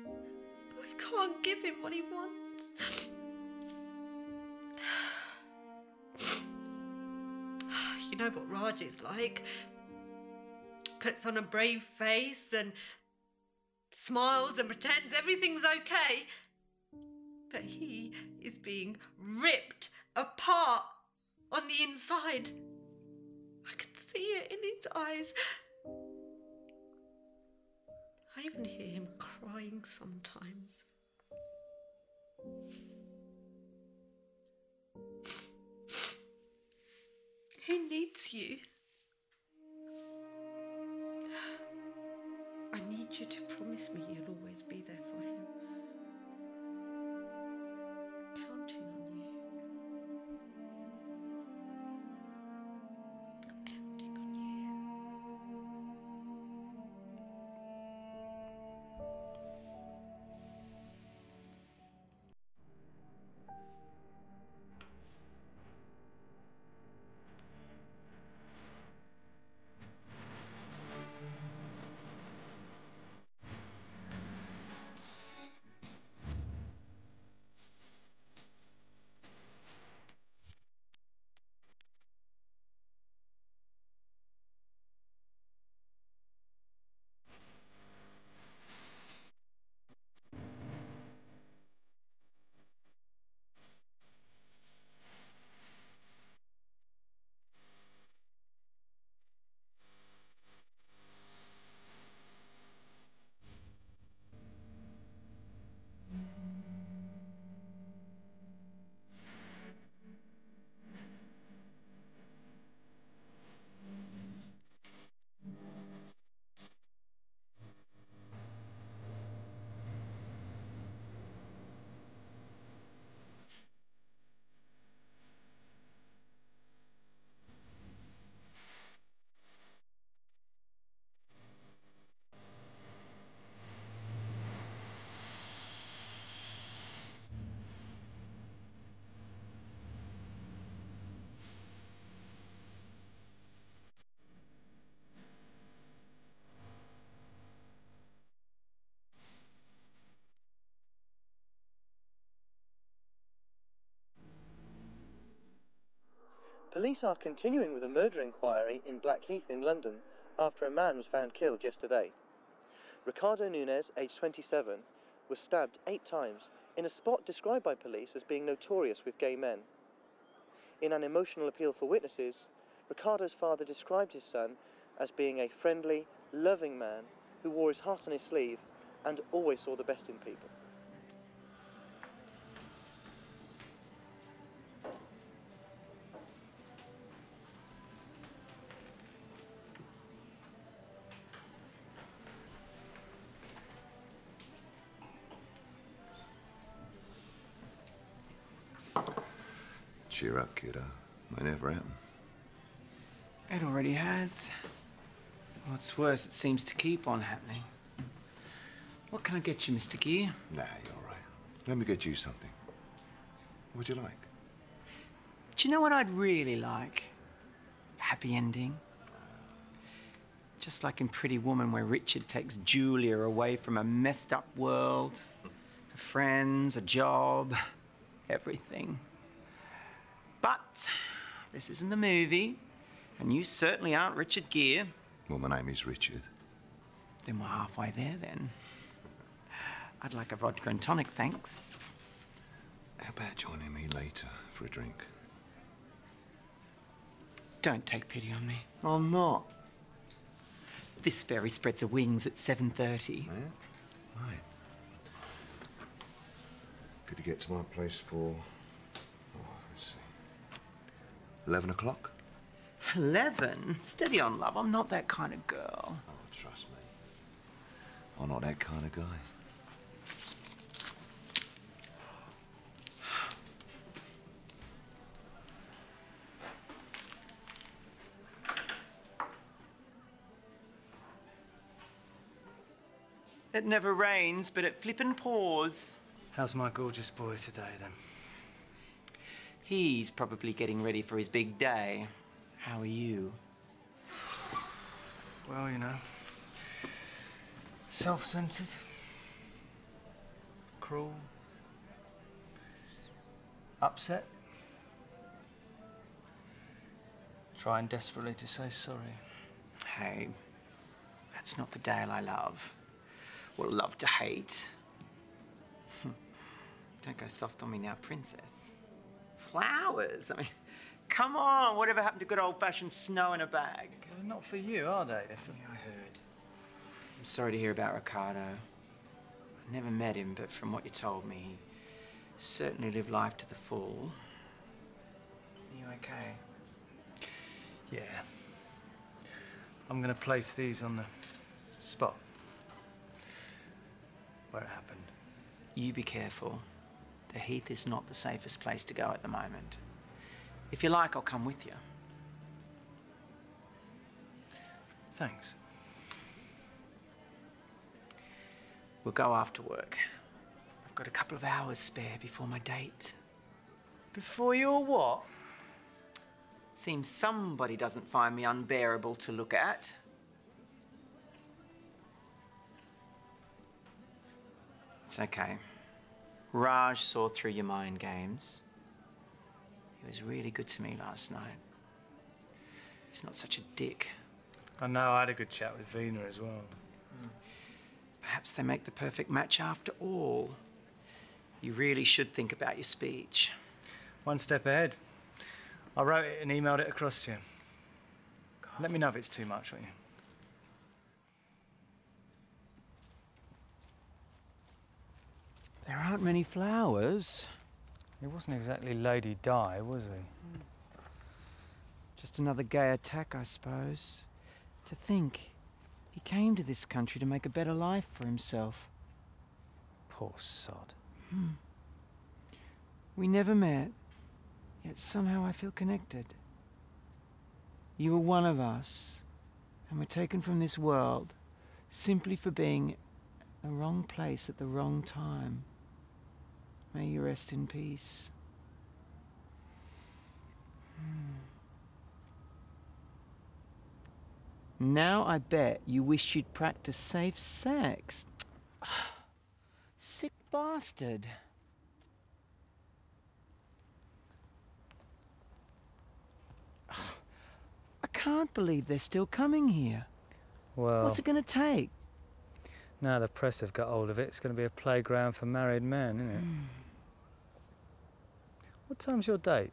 but I can't give him what he wants. You know what Raj is like. Puts on a brave face and smiles and pretends everything's okay, but he is being ripped apart on the inside. I can see it in his eyes. I even hear him crying sometimes. Who needs you? I need you to promise me you'll always be there for him. I'm counting on you. I'm counting on you. Police are continuing with a murder inquiry in Blackheath in London after a man was found killed yesterday. Ricardo Nunes, aged 27, was stabbed 8 times in a spot described by police as being notorious with gay men. In an emotional appeal for witnesses, Ricardo's father described his son as being a friendly, loving man who wore his heart on his sleeve and always saw the best in people. Cheer up, kiddo. Might never happen. It already has. What's worse, it seems to keep on happening. What can I get you, Mr. Gear? Nah, you're all right. Let me get you something. would you like? Do you know what I'd really like? Happy ending. Just like in Pretty Woman, where Richard takes Julia away from a messed up world. Her friends, a job, everything. But this isn't a movie, and you certainly aren't Richard Gere. Well, my name is Richard. Then we're halfway there, then. I'd like a vodka and tonic, thanks. How about joining me later for a drink? Don't take pity on me. I'm not. This fairy spreads her wings at 7:30. Yeah? Right. Could you get to my place for... oh, let's see... 11 o'clock? 11? Steady on, love. I'm not that kind of girl. Oh, trust me. I'm not that kind of guy. It never rains, but it flippin' pours. How's my gorgeous boy today, then? He's probably getting ready for his big day. How are you? Well, you know, self-centered, cruel, upset, trying desperately to say sorry. Hey, that's not the Dale I love. Or love to hate. Don't go soft on me now, princess. Flowers, I mean, come on, whatever happened to good old-fashioned snow in a bag? Well, not for you, are they? Definitely, I heard. I'm sorry to hear about Ricardo. I never met him, but from what you told me, he certainly lived life to the full. Are you okay? Yeah. I'm gonna place these on the spot where it happened. You be careful. The Heath is not the safest place to go at the moment. If you like, I'll come with you. Thanks. We'll go after work. I've got a couple of hours spare before my date. Before your what? Seems somebody doesn't find me unbearable to look at. It's okay. Raj saw through your mind games. He was really good to me last night. He's not such a dick. I know, I had a good chat with Vina as well. Mm. Perhaps they make the perfect match after all. You really should think about your speech. One step ahead. I wrote it and emailed it across to you. God. Let me know if it's too much, won't you? There aren't many flowers. He wasn't exactly Lady Di, was he? Just another gay attack, I suppose. To think, he came to this country to make a better life for himself. Poor sod. Hmm. We never met, yet somehow I feel connected. You were one of us, and were taken from this world simply for being in the wrong place at the wrong time. May you rest in peace. Now I bet you wish you'd practice safe sex. Sick bastard. I can't believe they're still coming here. Well... what's it going to take? Now the press have got hold of it, it's going to be a playground for married men, isn't it? Mm. What time's your date?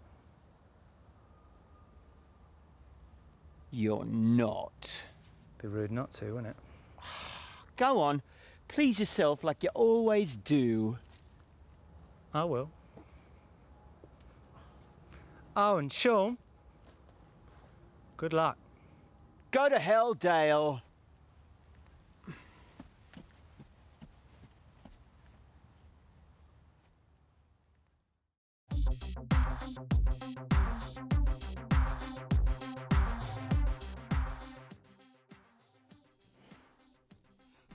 You're not. Be rude not to, wouldn't it? Go on. Please yourself like you always do. I will. Oh, and Sean, good luck. Go to hell, Dale.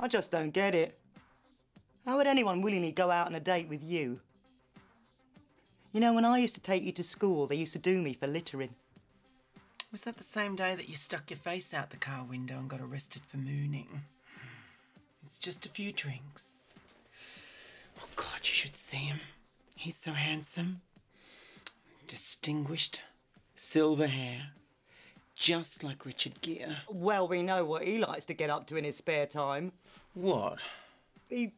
I just don't get it. How would anyone willingly go out on a date with you? You know, when I used to take you to school, they used to do me for littering. Was that the same day that you stuck your face out the car window and got arrested for mooning? It's just a few drinks. Oh, God, you should see him. He's so handsome. Distinguished. Silver hair. Just like Richard Gere. Well, we know what he likes to get up to in his spare time. What? He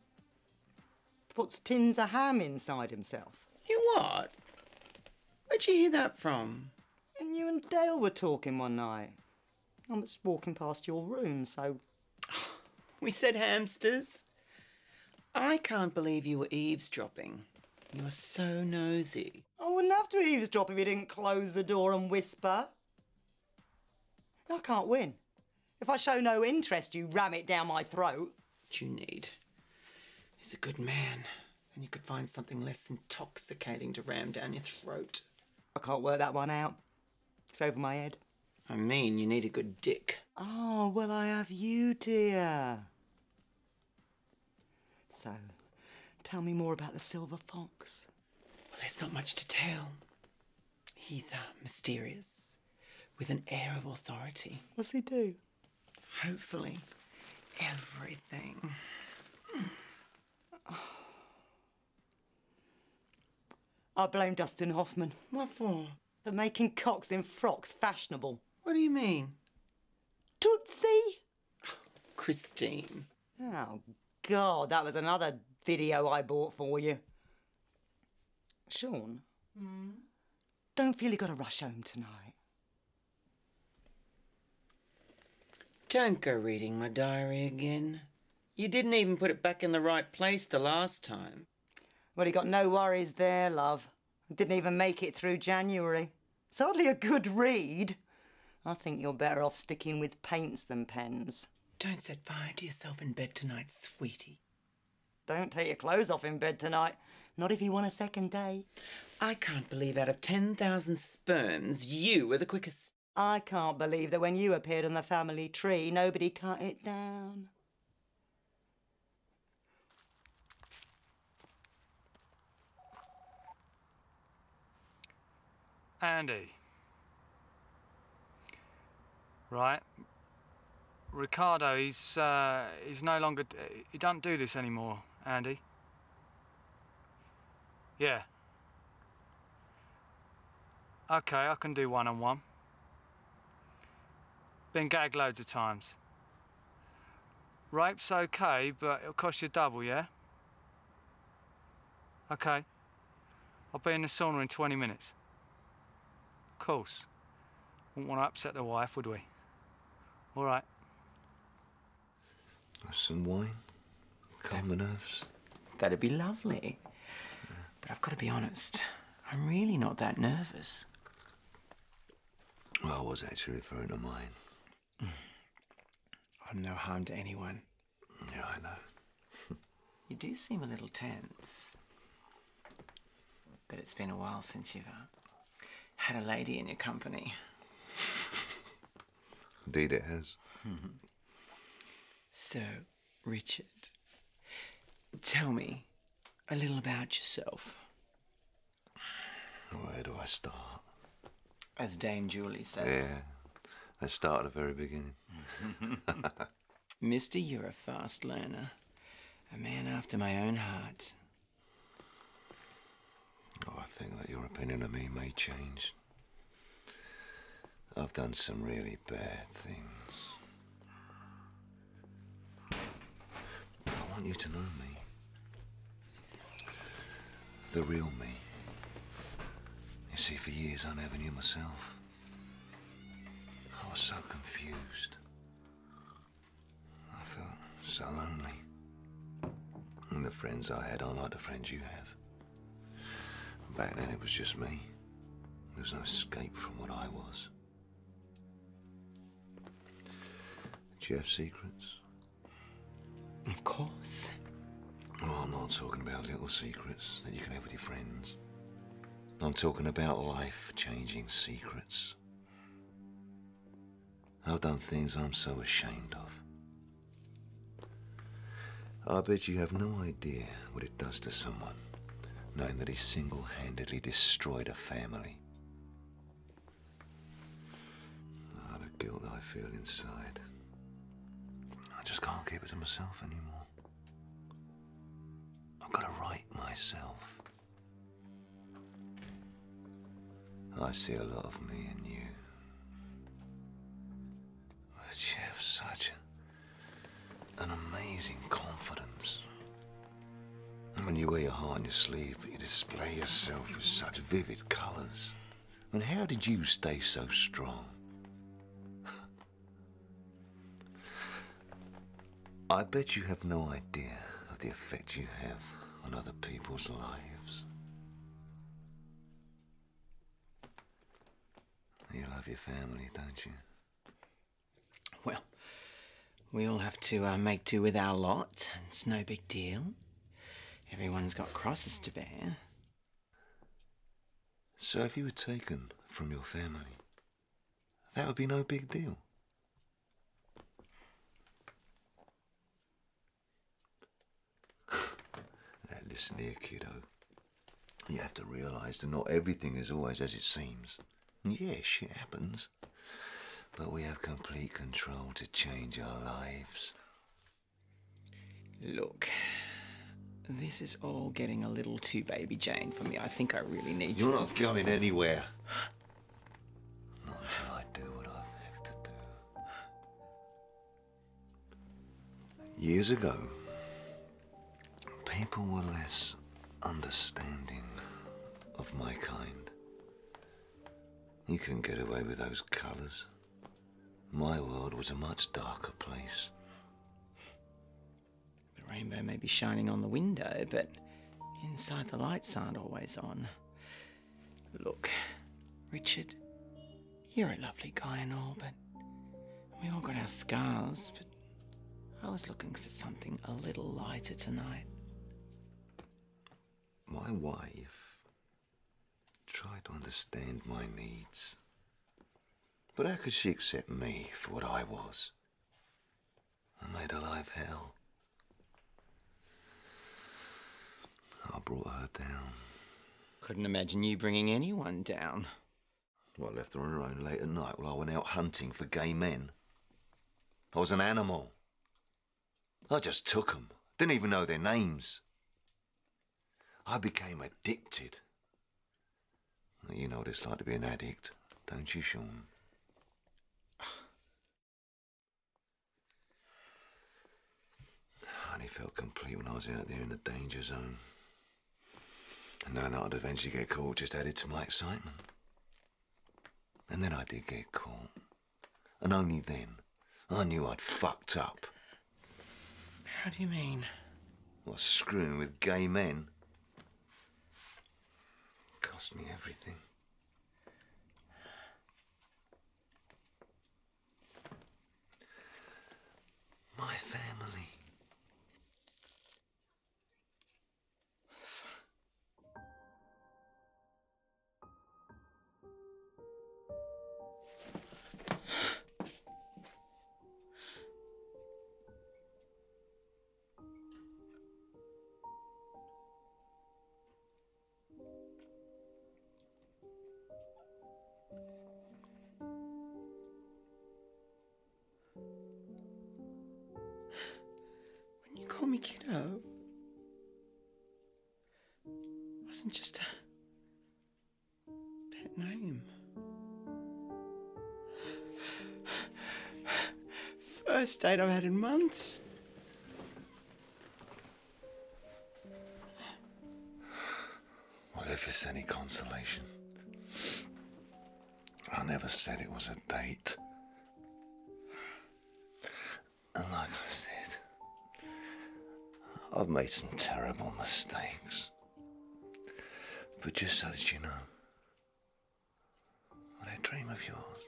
puts tins of ham inside himself. You what? Where'd you hear that from? And you and Dale were talking one night. I was walking past your room, so... We said hamsters. I can't believe you were eavesdropping. You're so nosy. I wouldn't have to eavesdrop if you didn't close the door and whisper. I can't win. If I show no interest, you ram it down my throat. What you need is a good man. And you could find something less intoxicating to ram down your throat. I can't work that one out. It's over my head. I mean, you need a good dick. Oh, well, I have you, dear. So, tell me more about the silver fox. Well, there's not much to tell. He's mysterious, with an air of authority. What's he do? Hopefully, everything. Oh. I blame Dustin Hoffman. What for? For making cocks in frocks fashionable. What do you mean? Tootsie? Christine. Oh, God, that was another video I bought for you. Sean, Don't feel you got to rush home tonight. Don't go reading my diary again. You didn't even put it back in the right place the last time. Well, you got no worries there, love. I didn't even make it through January. It's hardly a good read. I think you're better off sticking with paints than pens. Don't set fire to yourself in bed tonight, sweetie. Don't take your clothes off in bed tonight. Not if you want a second day. I can't believe out of 10,000 sperms, you were the quickest. I can't believe that when you appeared on the family tree, nobody cut it down. Andy. Right. Ricardo, he's no longer... He doesn't do this anymore, Andy. Yeah. OK, I can do one-on-one. Been gagged loads of times. Rape's OK, but it'll cost you double, yeah? OK. I'll be in the sauna in 20 minutes. Of course. Wouldn't want to upset the wife, would we? All right. Some wine. Calm the nerves. That'd be lovely. Yeah. But I've got to be honest. I'm really not that nervous. Well, I was actually referring to mine. I'm no harm to anyone. Yeah, I know. You do seem a little tense. But it's been a while since you've... had a lady in your company. Indeed it has. So, Richard, tell me a little about yourself. Where do I start? As Dame Julie says. Yeah, I start at the very beginning. Mister, you're a fast learner. A man after my own heart. Oh, I think that your opinion of me may change. I've done some really bad things. But I want you to know me. The real me. You see, for years I never knew myself. I was so confused. I felt so lonely. And the friends I had aren't like the friends you have. Back then, it was just me. There was no escape from what I was. Do you have secrets? Of course. Oh, I'm not talking about little secrets that you can have with your friends. I'm talking about life-changing secrets. I've done things I'm so ashamed of. I bet you have no idea what it does to someone knowing that he single-handedly destroyed a family. Ah, the guilt I feel inside. I just can't keep it to myself anymore. I've got to right myself. I see a lot of me in you. But you have such an amazing confidence. When you wear your heart on your sleeve, but you display yourself with such vivid colours. And how did you stay so strong? I bet you have no idea of the effect you have on other people's lives. You love your family, don't you? Well, we all have to make do with our lot. It's no big deal. Everyone's got crosses to bear. So if you were taken from your family, that would be no big deal. Now listen here, kiddo. You have to realise that not everything is always as it seems. Yeah, shit happens. But we have complete control to change our lives. Look, this is all getting a little too Baby Jane for me. I think I really need to... You're not going anywhere. Not until I do what I have to do. Years ago, people were less understanding of my kind. You couldn't get away with those colours. My world was a much darker place. The rainbow may be shining on the window, but inside the lights aren't always on. Look, Richard, you're a lovely guy and all, but we all got our scars, but I was looking for something a little lighter tonight. My wife tried to understand my needs. But how could she accept me for what I was? I made her life hell. I brought her down. Couldn't imagine you bringing anyone down. Well, I left her on her own late at night while I went out hunting for gay men. I was an animal. I just took them. Didn't even know their names. I became addicted. You know what it's like to be an addict, don't you, Sean? I only felt complete when I was out there in the danger zone. And knowing that I'd eventually get caught just added to my excitement. And then I did get caught. And only then, I knew I'd fucked up. How do you mean? Well, screwing with gay men. It cost me everything. My family. Me kiddo, it wasn't just a pet name. First date I've had in months. Well, if it's any consolation, I never said it was a date. And like I said, I've made some terrible mistakes. But just so that you know, that dream of yours,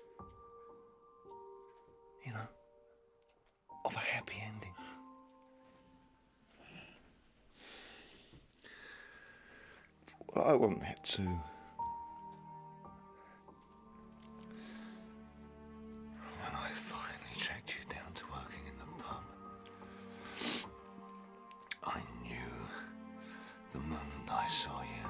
you know, of a happy ending. Well, I want that too. I saw you.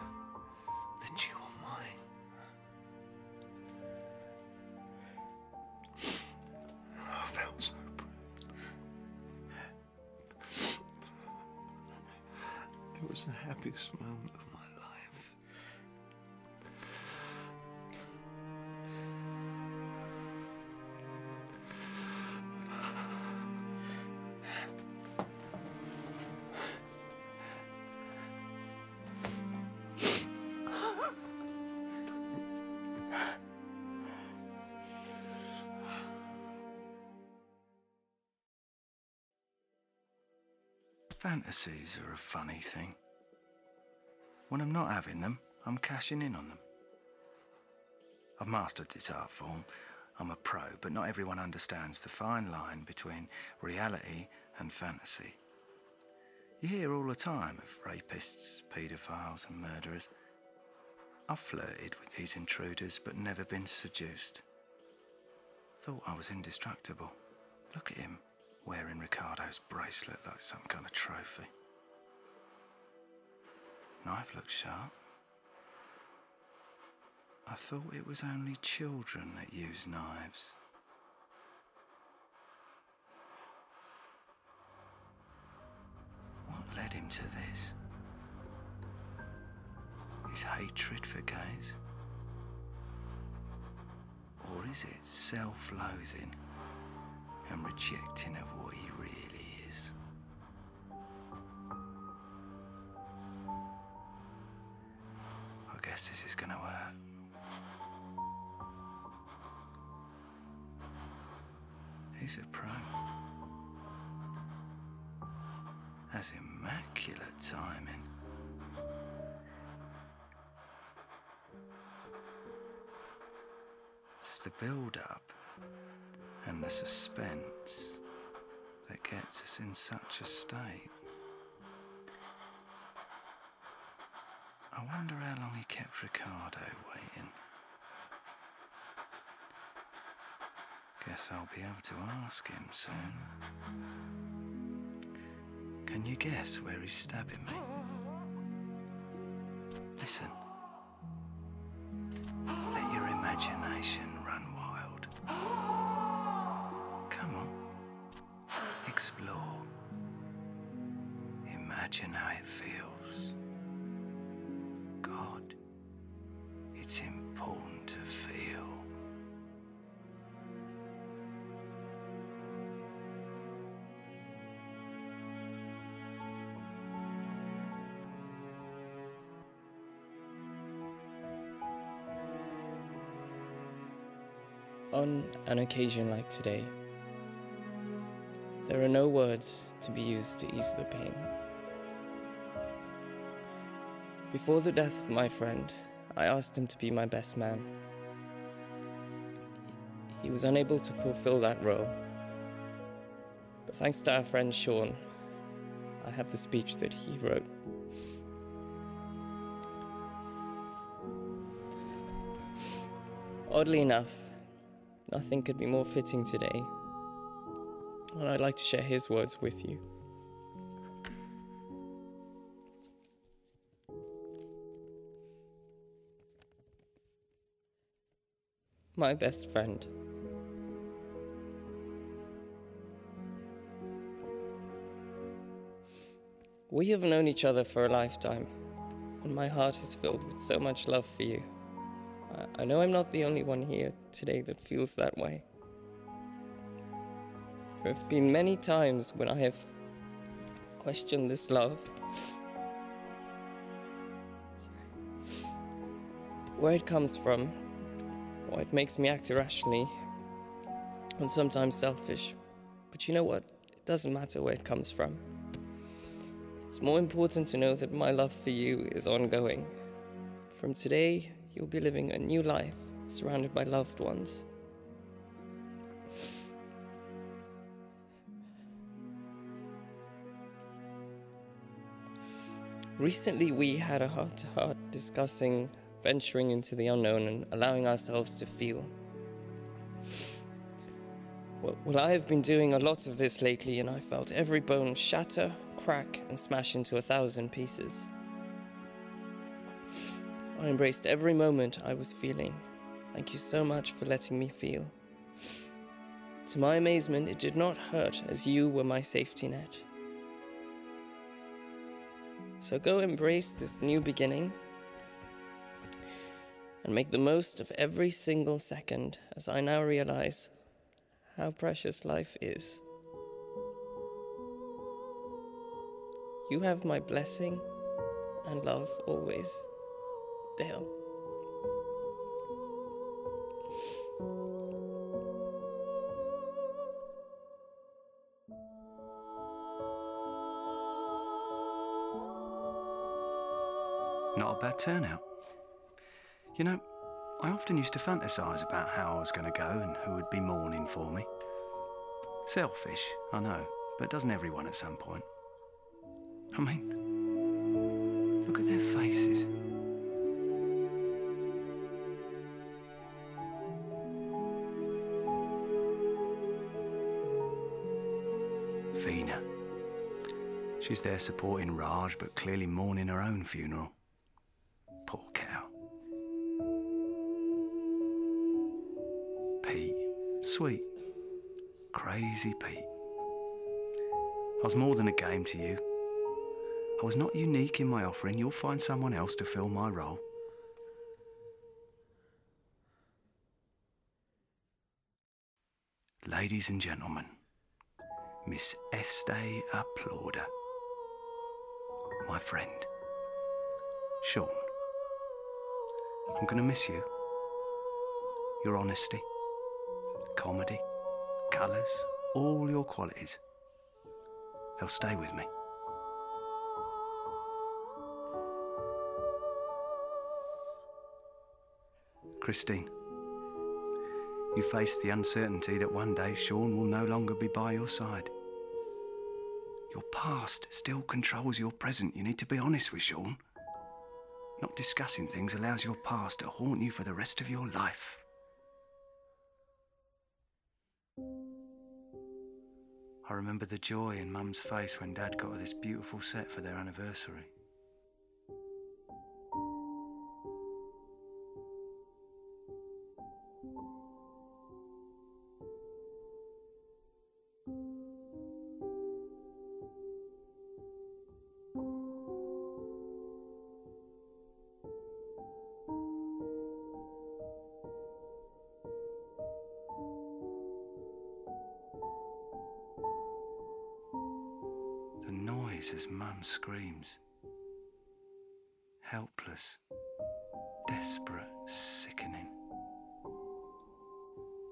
was the happiest moment of my life. Fantasies are a funny thing. When I'm not having them, I'm cashing in on them. I've mastered this art form. I'm a pro, but not everyone understands the fine line between reality and fantasy. You hear all the time of rapists, paedophiles and murderers. I've flirted with these intruders, but never been seduced. Thought I was indestructible. Look at him, wearing Ricardo's bracelet like some kind of trophy. Knife looked sharp. I thought it was only children that use knives. What led him to this? His hatred for gays? Or is it self-loathing and rejecting of what he really is? I guess this is gonna work. He's a pro. Has immaculate timing. It's the build-up and the suspense that gets us in such a state. I wonder how long he kept Ricardo waiting. Guess I'll be able to ask him soon. Can you guess where he's stabbing me? Listen. Let your imagination run wild. Explore. Imagine how it feels. God, it's important to feel. On an occasion like today, there are no words to be used to ease the pain. Before the death of my friend, I asked him to be my best man. He was unable to fulfill that role. But thanks to our friend Sean, I have the speech that he wrote. Oddly enough, nothing could be more fitting today, and I'd like to share his words with you. My best friend. We have known each other for a lifetime, and my heart is filled with so much love for you. I know I'm not the only one here today that feels that way. There have been many times when I have questioned this love. Where it comes from, why it makes me act irrationally and sometimes selfish. But you know what? It doesn't matter where it comes from. It's more important to know that my love for you is ongoing. From today, you'll be living a new life, surrounded by loved ones. Recently, we had a heart-to-heart discussing venturing into the unknown and allowing ourselves to feel. Well, I have been doing a lot of this lately, and I felt every bone shatter, crack, and smash into 1,000 pieces. I embraced every moment I was feeling. Thank you so much for letting me feel. To my amazement, it did not hurt, as you were my safety net. So go embrace this new beginning and make the most of every single second, as I now realize how precious life is. You have my blessing and love always, Dale. Not a bad turnout. You know, I often used to fantasise about how I was going to go and who would be mourning for me. Selfish, I know, but doesn't everyone at some point? I mean, look at their faces. Vina. She's there supporting Raj, but clearly mourning her own funeral. Poor cow. Pete. Sweet. Crazy Pete. I was more than a game to you. I was not unique in my offering. You'll find someone else to fill my role. Ladies and gentlemen, Miss Estée Applauder. My friend, Sean. I'm going to miss you. Your honesty, comedy, colours, all your qualities. They'll stay with me. Christine, you face the uncertainty that one day Sean will no longer be by your side. Your past still controls your present. You need to be honest with Sean. Not discussing things allows your past to haunt you for the rest of your life. I remember the joy in Mum's face when Dad got her this beautiful set for their anniversary. As Mum screams, helpless, desperate, sickening.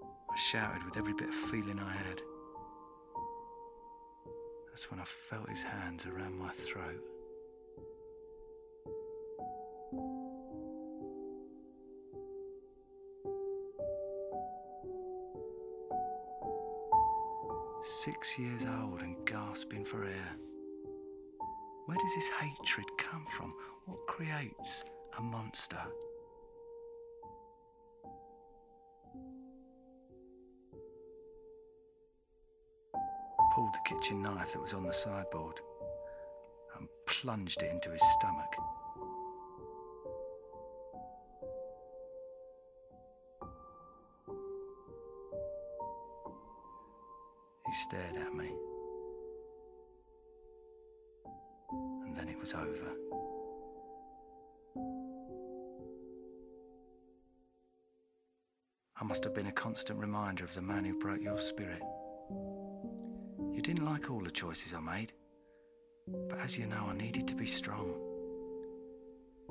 I shouted with every bit of feeling I had. That's when I felt his hands around my throat. Six years old and gasping for air. Where does this hatred come from? What creates a monster? I pulled the kitchen knife that was on the sideboard and plunged it into his stomach. He stared at me. Was over. I must have been a constant reminder of the man who broke your spirit. You didn't like all the choices I made, but as you know, I needed to be strong.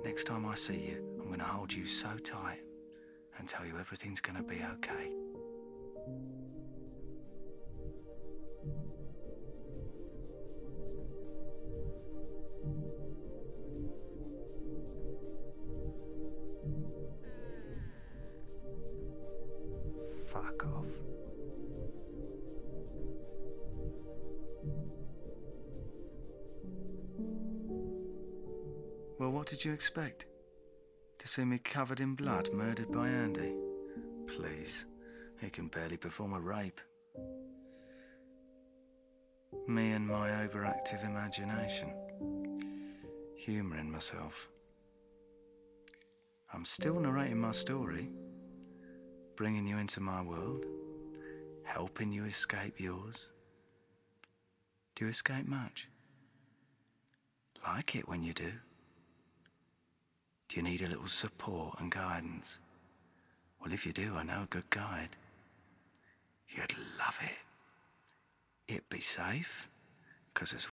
Next time I see you, I'm going to hold you so tight and tell you everything's going to be okay. Fuck off. Well, what did you expect? To see me covered in blood, murdered by Andy? Please, he can barely perform a rape. Me and my overactive imagination. Humouring myself. I'm still narrating my story. Bringing you into my world, helping you escape yours. Do you escape much? like it when you do. Do you need a little support and guidance? Well, if you do, I know a good guide. You'd love it. It'd be safe, because it's